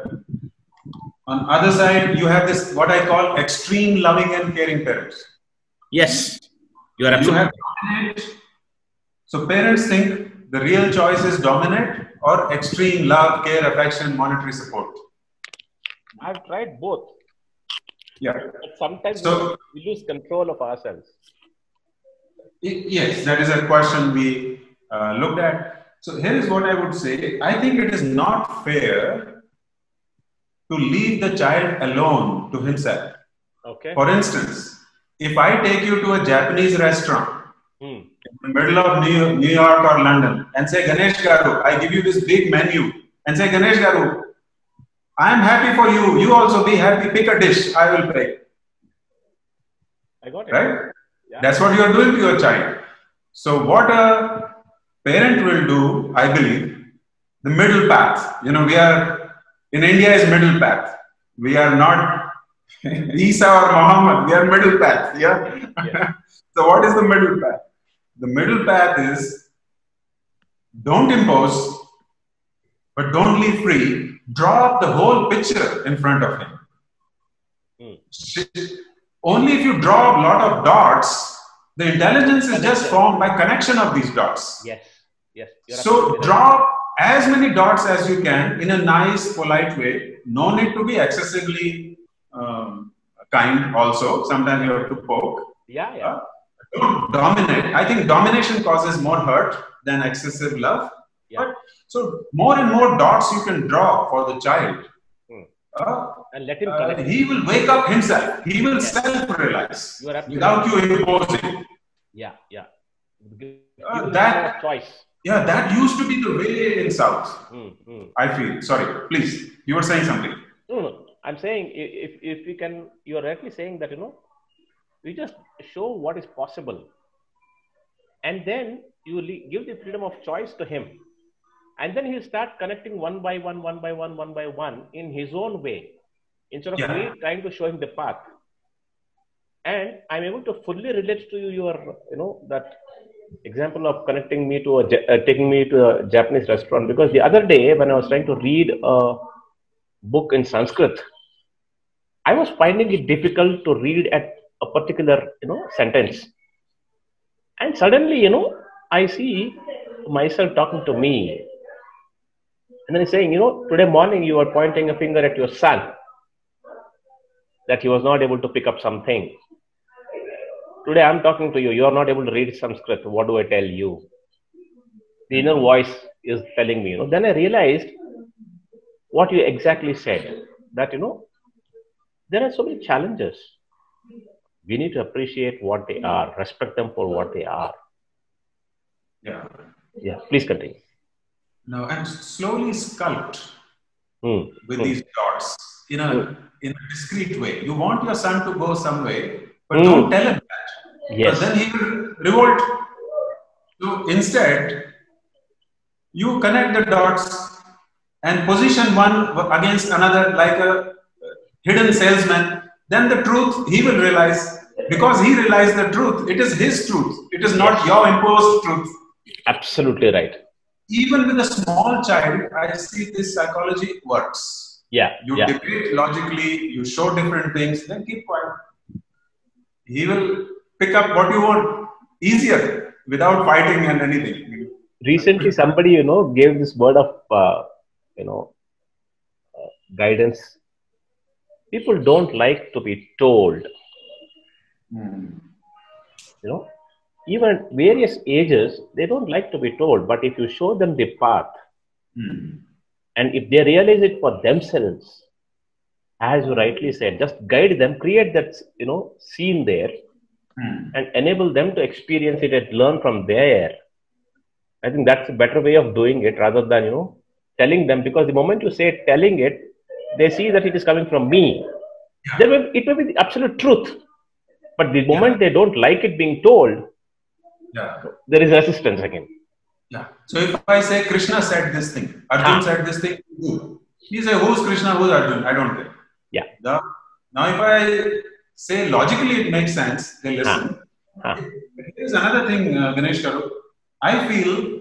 On the other side, you have this, what I call extreme loving and caring parents. Yes, you are absolutely right. So parents think the real choice is dominant or extreme love, care, affection, monetary support. I've tried both. Yeah. But sometimes so, we lose control of ourselves. Yes, that is a question we looked at. So here is what I would say. I think it is not fair to leave the child alone to himself. Okay. For instance, if I take you to a Japanese restaurant, in the middle of New York or London and say, Ganesh Garu, I give you this big menu and say, Ganesh Garu, I am happy for you. You also be happy. Pick a dish. I will pay. I got it. Right? Yeah. That's what you are doing to your child. So what a parent will do, I believe, the middle path. You know, we are, in India is middle path. We are not Isa or Muhammad. We are middle path. Yeah. Yeah. So what is the middle path? The middle path is don't impose, but don't leave free. Draw up the whole picture in front of him. Mm. Only if you draw a lot of dots, the intelligence is just formed by connection of these dots. Yes, yes. So draw as many dots as you can in a nice, polite way. No need to be excessively kind also. Sometimes you have to poke. Yeah, yeah. Don't dominate. I think domination causes more hurt than excessive love. Yeah. But, so more and more dots you can draw for the child. Hmm. And let him he will wake up himself. He will self-realize without you imposing. Yeah, yeah. Choice. Yeah, that used to be the way in South. I feel. Sorry, please. You were saying something. No, no. I'm saying if we can, you are rightly saying that, you know, we just show what is possible. And then you give the freedom of choice to him. And then he'll start connecting one by one in his own way. Instead of me trying to show him the path. And I'm able to fully relate to your, you know, that example of connecting me to, taking me to a Japanese restaurant. Because the other day when I was trying to read a book in Sanskrit, I was finding it difficult to read at a particular, you know, sentence. And suddenly, you know, I see myself talking to me. And then he's saying, you know, today morning you were pointing a finger at your son that he was not able to pick up something. Today I'm talking to you. You are not able to read Sanskrit. What do I tell you? The inner voice is telling me, you know. Then I realized what you exactly said, that, you know, there are so many challenges. We need to appreciate what they are, respect them for what they are. Yeah. Yeah, please continue. Now, and slowly sculpt with these dots in a discreet way. You want your son to go some way, but don't tell him that. Yes. Because then he will revolt. So instead, you connect the dots and position one against another like a hidden salesman. Then the truth, he will realize. Because he realized the truth, it is his truth. It is not your imposed truth. Absolutely right. Even with a small child, I see this psychology works. Yeah. You debate logically, you show different things, then keep quiet. He will pick up what you want easier without fighting and anything. Recently, somebody, you know, gave this word of, you know, guidance. People don't like to be told. You know, even at various ages, they don't like to be told. But if you show them the path, and if they realize it for themselves, as you rightly said, just guide them, create that, you know, scene there, and enable them to experience it and learn from there. I think that's a better way of doing it rather than, you know, telling them. Because the moment you say telling it, they see that it is coming from me. Yeah. It will be the absolute truth. But the moment they don't like it being told, there is resistance again. Yeah. So if I say Krishna said this thing, Arjun said this thing, he say who's Krishna, who's Arjun? I don't think. Yeah. Now if I say logically it makes sense, they listen. There's another thing, Ganesh Garu. I feel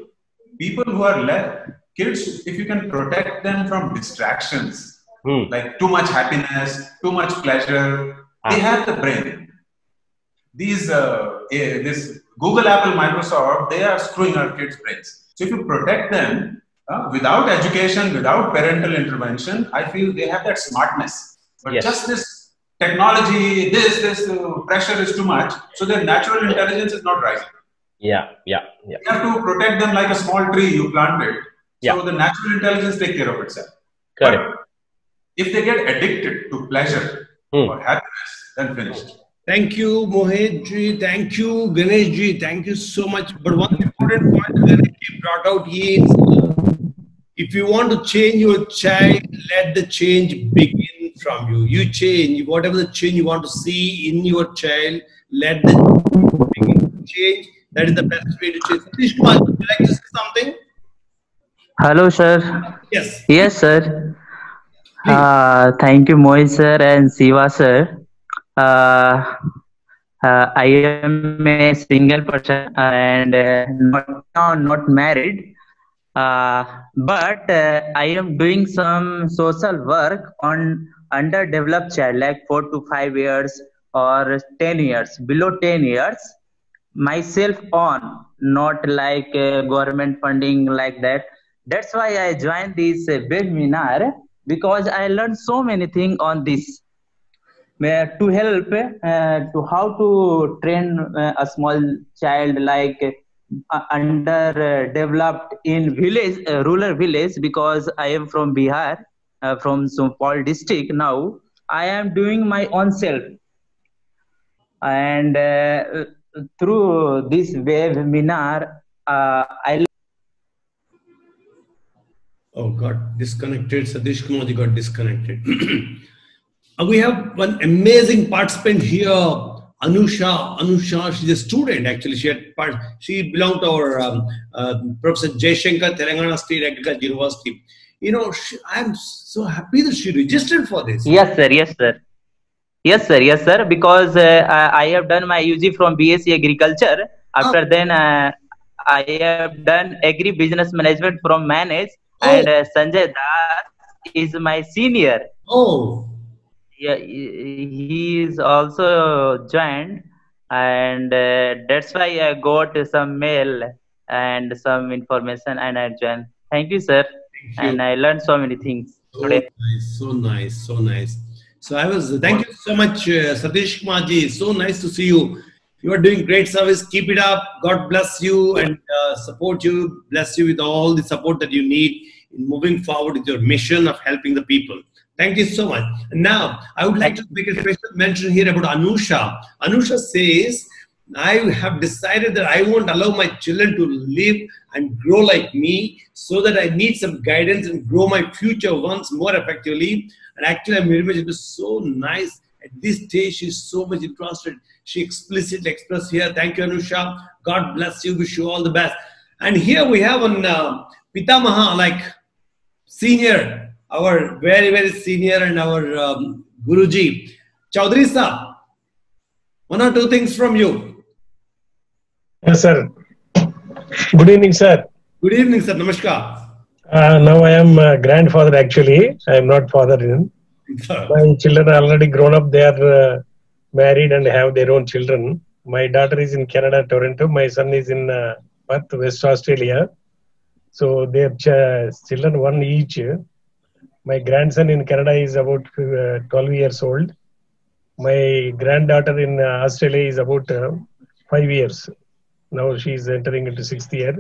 people who are left, kids, if you can protect them from distractions, like too much happiness, too much pleasure, they have the brain. These this Google, Apple, Microsoft, they are screwing our kids' brains. So if you protect them without education, without parental intervention, I feel they have that smartness. But just this technology, this pressure is too much. So their natural intelligence is not rising. Yeah, yeah, yeah. You have to protect them like a small tree you planted. Yeah. So the natural intelligence takes care of itself. Correct. But if they get addicted to pleasure or happiness, then finished. Thank you, Mohit ji. Thank you, Ganesh ji. Thank you so much. But one important point Ganesh ji brought out is, if you want to change your child, let the change begin from you. You change, whatever the change you want to see in your child, let the change begin. Change, that is the best way to change. Satish Kumar, would you like to say something? Hello, sir. Yes. Yes, sir. Thank you, Mohit sir and Siva sir. I am a single person and not married, but I am doing some social work on underdeveloped child, like 4 to 5 years or 10 years, below 10 years, myself on, not like government funding like that. That's why I joined this webinar, because I learned so many things on this. To help to how to train a small child like underdeveloped in village, rural village, because I am from Bihar, from Supaul district. Now I am doing my own self, and through this webinar, I. Oh, got disconnected. Satish Kumar got disconnected. We have one amazing participant here, Anusha. Anusha, she's a student actually. She belonged to our Professor Jaishankar, Telangana State Agricultural University. You know, I'm so happy that she registered for this. Yes, sir. Yes, sir. Yes, sir. Yes, sir. Because I have done my UG from BSc Agriculture. After then, I have done Agri Business Management from Manage, and Sanjay Das is my senior. Oh. Yeah, he is also joined, and that's why I got some mail and some information, and I joined. Thank you, sir. Thank you. And I learned so many things today. Nice, so nice, so nice. So I was. Thank you so much, Satish Kumar ji. So nice to see you. You are doing great service. Keep it up. God bless you and support you. Bless you with all the support that you need in moving forward with your mission of helping the people. Thank you so much. Now, I would like to make a special mention here about Anusha. Anusha says, I have decided that I won't allow my children to live and grow like me, so that I need some guidance and grow my future ones more effectively. And actually, I'm very much, it was so nice. At this stage, she's so much interested. She explicitly expressed here. Thank you, Anusha. God bless you. Wish you all the best. And here we have an Pitamaha, like senior, our very, very senior and our Guruji. Chaudhary sir, one or two things from you. Yes, sir. Good evening, sir. Good evening, sir. Namaskar. Now I am a grandfather actually. I am not father in. My children are already grown up. They are married and have their own children. My daughter is in Canada, Toronto. My son is in Perth, West Australia. So they have children, one each. My grandson in Canada is about 12 years old. My granddaughter in Australia is about 5 years. Now she is entering into 6th year.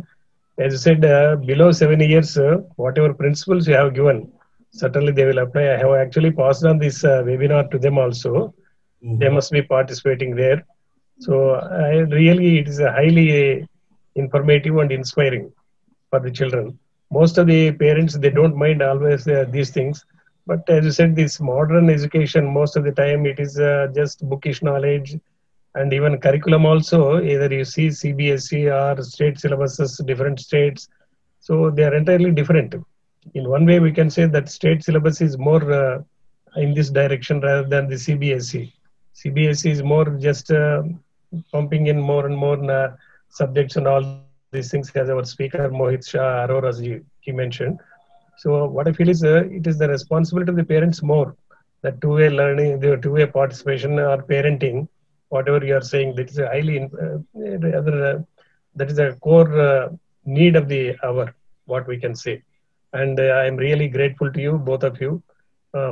As you said, below 7 years, whatever principles you have given, certainly they will apply. I have actually passed on this webinar to them also. Mm-hmm. They must be participating there. So really, it is highly informative and inspiring for the children. Most of the parents, they don't mind always these things. But as you said, this modern education, most of the time it is just bookish knowledge, and even curriculum also, either you see CBSE or state syllabuses, different states. So they are entirely different. In one way, we can say that state syllabus is more in this direction rather than the CBSE. CBSE is more just pumping in more and more subjects and all these things, as our speaker Mohit Arora he mentioned. So what I feel is it is the responsibility of the parents more, that two-way learning, the two-way participation or parenting, whatever you are saying, that is a highly that is a core need of the hour, what we can say. And I am really grateful to you, both of you,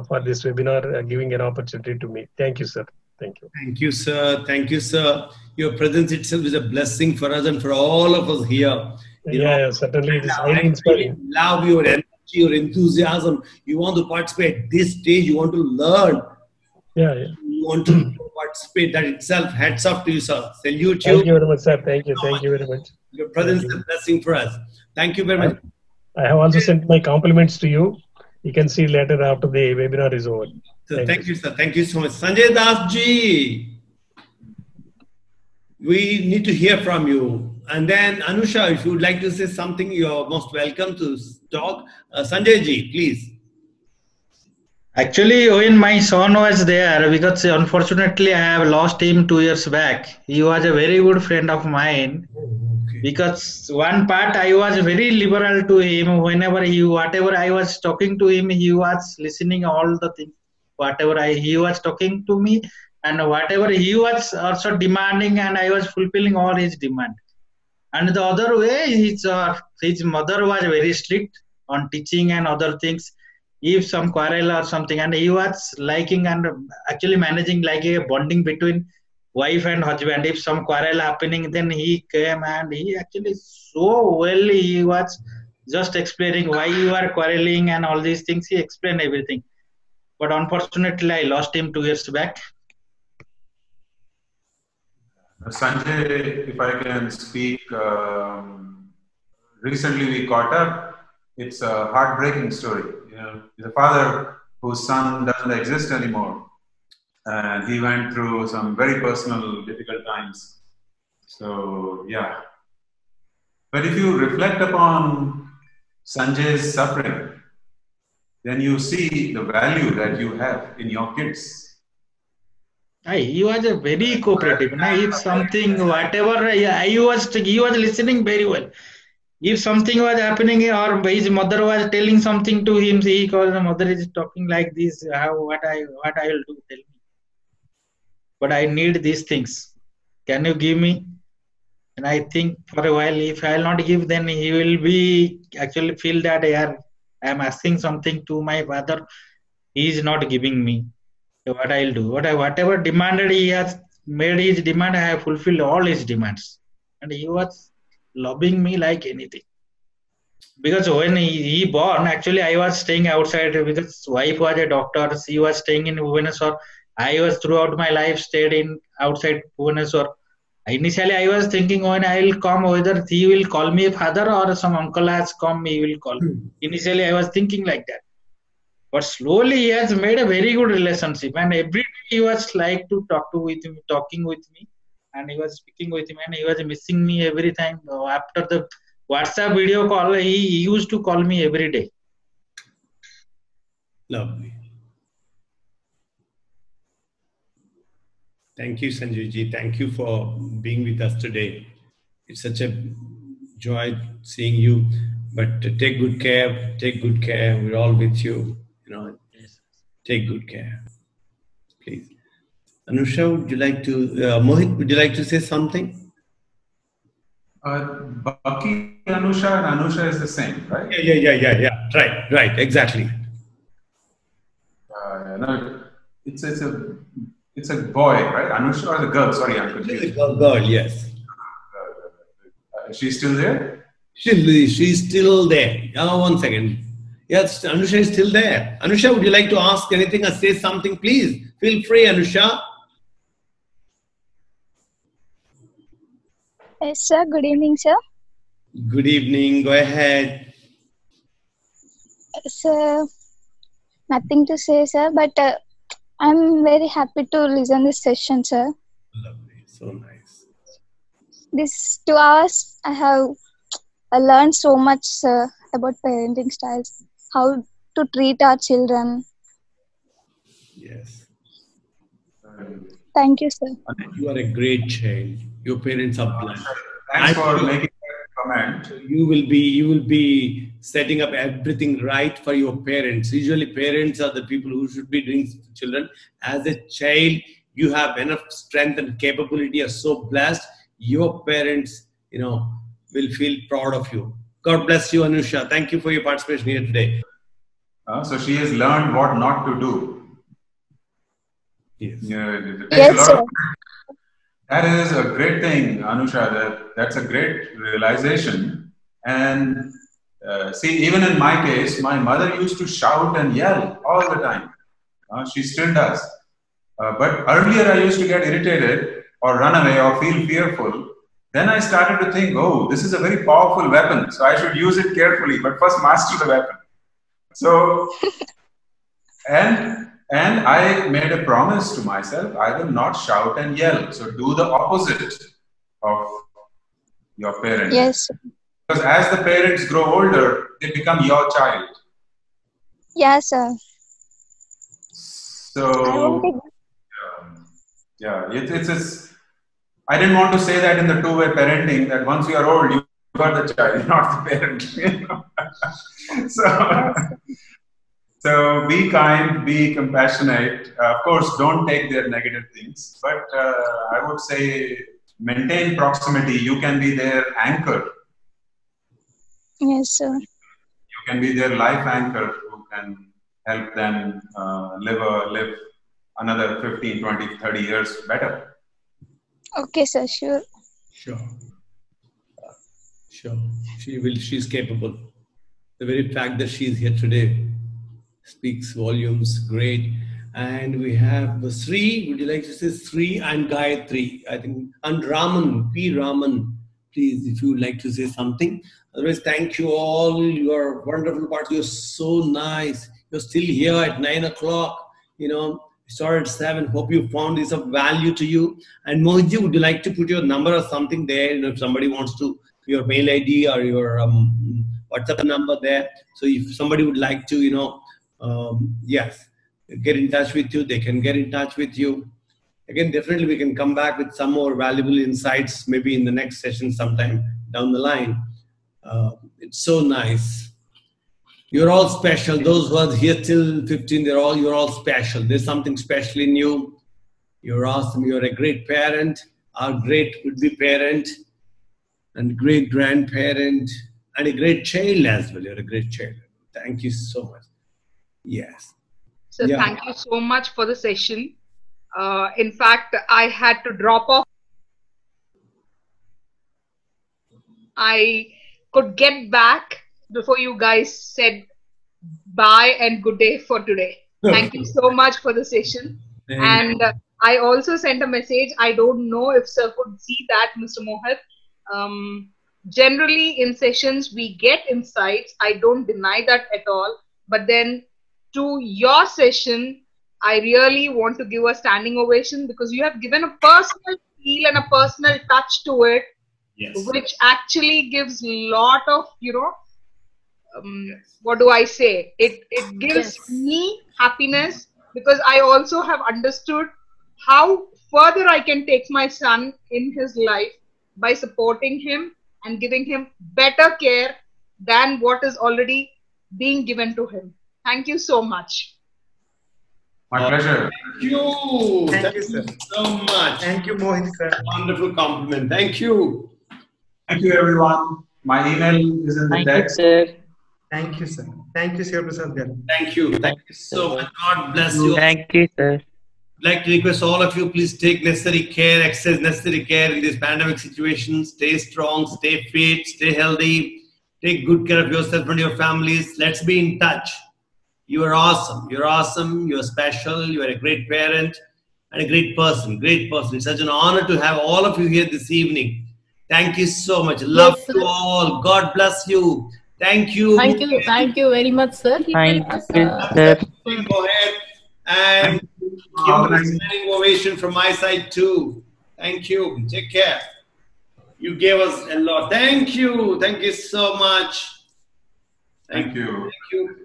for this webinar giving an opportunity to me. Thank you, sir. Thank you. Thank you, sir. Thank you, sir. Your presence itself is a blessing for us and for all of us here. You know, certainly it is very inspiring. Love your energy, your enthusiasm. You want to participate at this stage. You want to learn. Yeah, yeah. You want to participate, that itself, hats off to you, sir. Salute you. Thank you very much, sir. Thank you. Thank you very much. Your presence is a blessing for us. Thank you very much. I have also sent my compliments to you. You can see later after the webinar is over. So thank you, sir. Thank you so much. Sanjay Das ji, we need to hear from you. And then Anusha, if you would like to say something, you are most welcome to talk. Sanjay ji, please. Actually, when my son was there, because unfortunately I have lost him 2 years back. He was a very good friend of mine. Okay. Because one part I was very liberal to him. Whenever whatever I was talking to him, he was listening all the things. Whatever he was talking to me, and whatever he was also demanding, and I was fulfilling all his demand. And the other way, his mother was very strict on teaching and other things. If some quarrel or something, and he was liking and actually managing like a bonding between wife and husband. If some quarrel happening, then he came and he actually so well, he was just explaining why you are quarreling and all these things. He explained everything. But unfortunately, I lost him 2 years back. Sanjay, if I can speak, recently we caught up. It's a heartbreaking story. You know, the father whose son doesn't exist anymore, and he went through some very personal, difficult times. So yeah. But if you reflect upon Sanjay's suffering, then you see the value that you have in your kids. He was a very cooperative. If something, whatever, he was listening very well. If something was happening or his mother was telling something to him, he called, the mother is talking like this, what I will do, tell me. But I need these things. Can you give me? And I think for a while, if I will not give, then he will be actually feel that I am asking something to my father. He is not giving me. So what I will do? Whatever demanded he has made his demand, I have fulfilled all his demands. And he was loving me like anything. Because when he born, actually I was staying outside because wife was a doctor. She was staying in Bhubaneswar. I was throughout my life stayed in outside Bhubaneswar. Initially I was thinking when I will come, whether he will call me father or some uncle has come, he will call me. Initially I was thinking like that. But slowly he has made a very good relationship, and every day he was like to talking with me, and he was speaking with him, and he was missing me every time. After the WhatsApp video call, he used to call me every day. Lovely. Thank you, Sanjay ji. Thank you for being with us today. It's such a joy seeing you. But take good care. Take good care. We're all with you. You know, take good care, please. Anusha, would you like to? Mohit, would you like to say something? Baki, Anusha, and Anusha is the same, right? Yeah. Right. Exactly. No, it's a boy, right? Anusha or the girl? Sorry, I'm confused. Girl, yes. She's still there? She's still there. Oh, one second. Yes, Anusha is still there. Anusha, would you like to ask anything or say something? Please feel free, Anusha. Yes, sir. Good evening, sir. Good evening. Go ahead. Sir, nothing to say, sir, but I'm very happy to listen this session, sir. Lovely, so nice. This 2 hours, I have learned so much, sir, about parenting styles, how to treat our children. Yes. Thank you, sir. You are a great child. Your parents are blessed. Thanks for making that comment. You will be setting up everything right for your parents. Usually, parents are the people who should be doing children. As a child, you have enough strength and capability. You are so blessed. Your parents, you know, will feel proud of you. God bless you, Anusha. Thank you for your participation here today. So she has learned what not to do. Yes. Yes, sir. That is a great thing, Anusha. That's a great realization. And see, even in my case, my mother used to shout and yell all the time. She still does. But earlier I used to get irritated or run away or feel fearful. Then I started to think, oh, this is a very powerful weapon, so I should use it carefully, but first master the weapon. So, and I made a promise to myself, I will not shout and yell. So do the opposite of your parents. Yes. Because as the parents grow older, they become your child. Yes, sir. So, yeah, it's I didn't want to say that in the two-way parenting, that once you are old, you are the child, not the parent. You know? So be kind, be compassionate. Of course, don't take their negative things. But I would say maintain proximity. You can be their anchor. Yes, sir. You can be their life anchor who can help them live another 15, 20, 30 years better. Okay, sir. Sure. Sure. Sure. She will. She's capable. The very fact that she's here today speaks volumes. Great. And we have Sri. Would you like to say Sri and Gayatri? I think. And Raman. P. Raman. Please, if you would like to say something. Otherwise, thank you all. You are wonderful part. You're so nice. You're still here at 9 o'clock. You know. Started at 7. Hope you found this of value to you. And Mohitji, would you like to put your number or something there? You know, if somebody wants to, your mail ID or your WhatsApp number there. So if somebody would like to, you know, yes, get in touch with you. They can get in touch with you. Again, definitely we can come back with some more valuable insights, maybe in the next session sometime down the line. It's so nice. You're all special. Those who are here till 15, you're all special. There's something special in you. You're awesome. You're a great parent, our great would-be parent, and great grandparent, and a great child as well. You're a great child. Thank you so much. Yes. So yeah. Thank you so much for the session. In fact, I had to drop off. I could get back before you guys said bye and good day for today. Thank you so much for the session. And I also sent a message. I don't know if sir could see that, Mr. Mohit. Generally in sessions, we get insights. I don't deny that at all. But then to your session, I really want to give a standing ovation because you have given a personal feel and a personal touch to it, yes, which actually gives a lot of, you know, yes. What do I say? It gives yes. me happiness because I also have understood how further I can take my son in his life by supporting him and giving him better care than what is already being given to him. Thank you so much. My pleasure. Thank you. Thank you, sir. So much. Thank you, Mohit, sir. Wonderful compliment. Thank you. Thank you, everyone. My email is in the text. Thank you, sir. Thank you, sir. Thank you, Shekhar Anand. Thank you. Thank you so much. God bless you. Thank you, sir. I'd like to request all of you, please take necessary care, exercise necessary care in this pandemic situation. Stay strong, stay fit, stay healthy. Take good care of yourself and your families. Let's be in touch. You are awesome. You're awesome. You're special. You are a great parent and a great person. Great person. It's such an honor to have all of you here this evening. Thank you so much. Love yes, to all. God bless you. Thank you. Thank you. Thank you very much, sir. Thank you, sir. Go ahead and give a standing ovation from my side too. Thank you. Take care. You gave us a lot. Thank you. Thank you so much. Thank you. Thank you.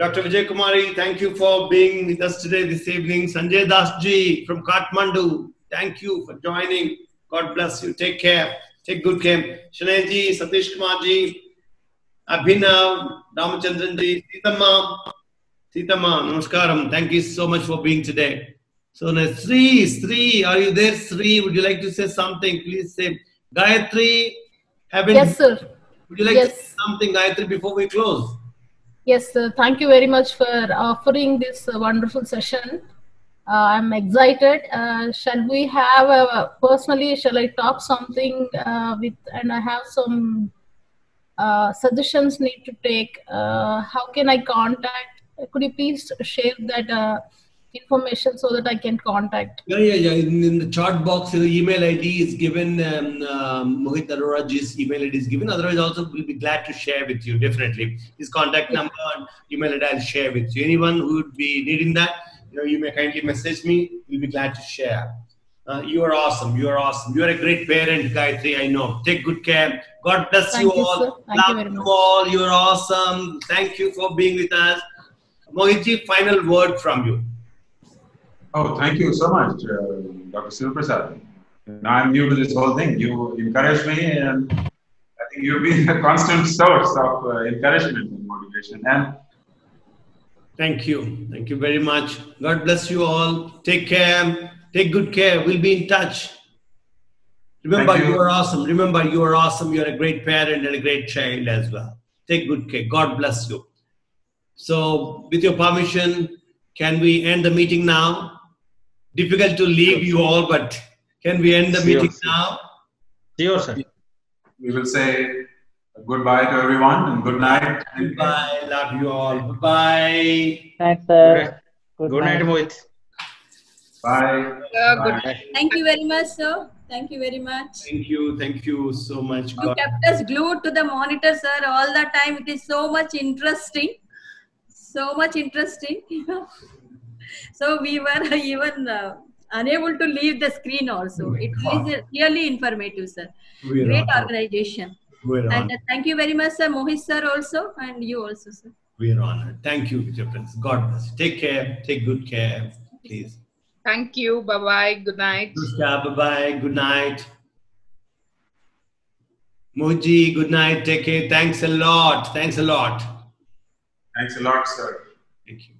Dr. Vijay Kumari, thank you for being with us today, this evening. Sanjay Das Ji from Kathmandu, thank you for joining. God bless you. Take care. Take good care. Shanay Ji, Satish Kumar Ji, Abhinav, Ramachandran Ji, Sitama, Namaskaram. Thank you so much for being today. So now, Sri, are you there? Sri, would you like to say something? Please say. Gayatri, yes, sir. Would you like yes. to say something, Gayatri, before we close? Yes, sir. Thank you very much for offering this wonderful session. I'm excited. Shall we have a personally? Shall I talk something with? And I have some. Suggestions need to take. How can I contact? Could you please share that information so that I can contact? Yeah. In the chat box, the email ID is given. Mohit Arora's email ID is given. Otherwise, also we'll be glad to share with you. Definitely, his contact number and email ID I'll share with you. Anyone who would be needing that, you may kindly message me. We'll be glad to share. You are awesome. You are awesome. You are a great parent, Gayatri. I know. Take good care. God bless you all. Love you all. You are awesome. Thank you for being with us. Mohitji, final word from you. Oh, thank you so much, Dr. Sivaprasad. Now I'm new to this whole thing. You encouraged me, and I think you've been a constant source of encouragement and motivation. And thank you very much. God bless you all. Take care. Take good care. We'll be in touch. Remember, you are awesome. Remember, you are awesome. You are a great parent and a great child as well. Take good care. God bless you. So, with your permission, can we end the meeting now? Difficult to leave you all, but can we end the meeting now? Sure, sir. We will say goodbye to everyone and good night. Goodbye. Love you all. Goodbye. Thanks, sir. Good night, Mohit. Bye. Bye. Thank you very much, sir. Thank you very much. Thank you so much. You kept us glued to the monitor, sir, all the time. It is so much interesting. So much interesting. So we were even unable to leave the screen also. It is really informative, sir. Great organization. And thank you very much, sir. Mohit sir also, and you also, sir. We are honored. Thank you, Vijay Prince. God bless. Take care. Take good care, please. Thank you. Bye-bye. Good night. Bye-bye. Good night. Moji, good night. Take care. Thanks a lot. Thanks a lot. Thanks a lot, sir. Thank you.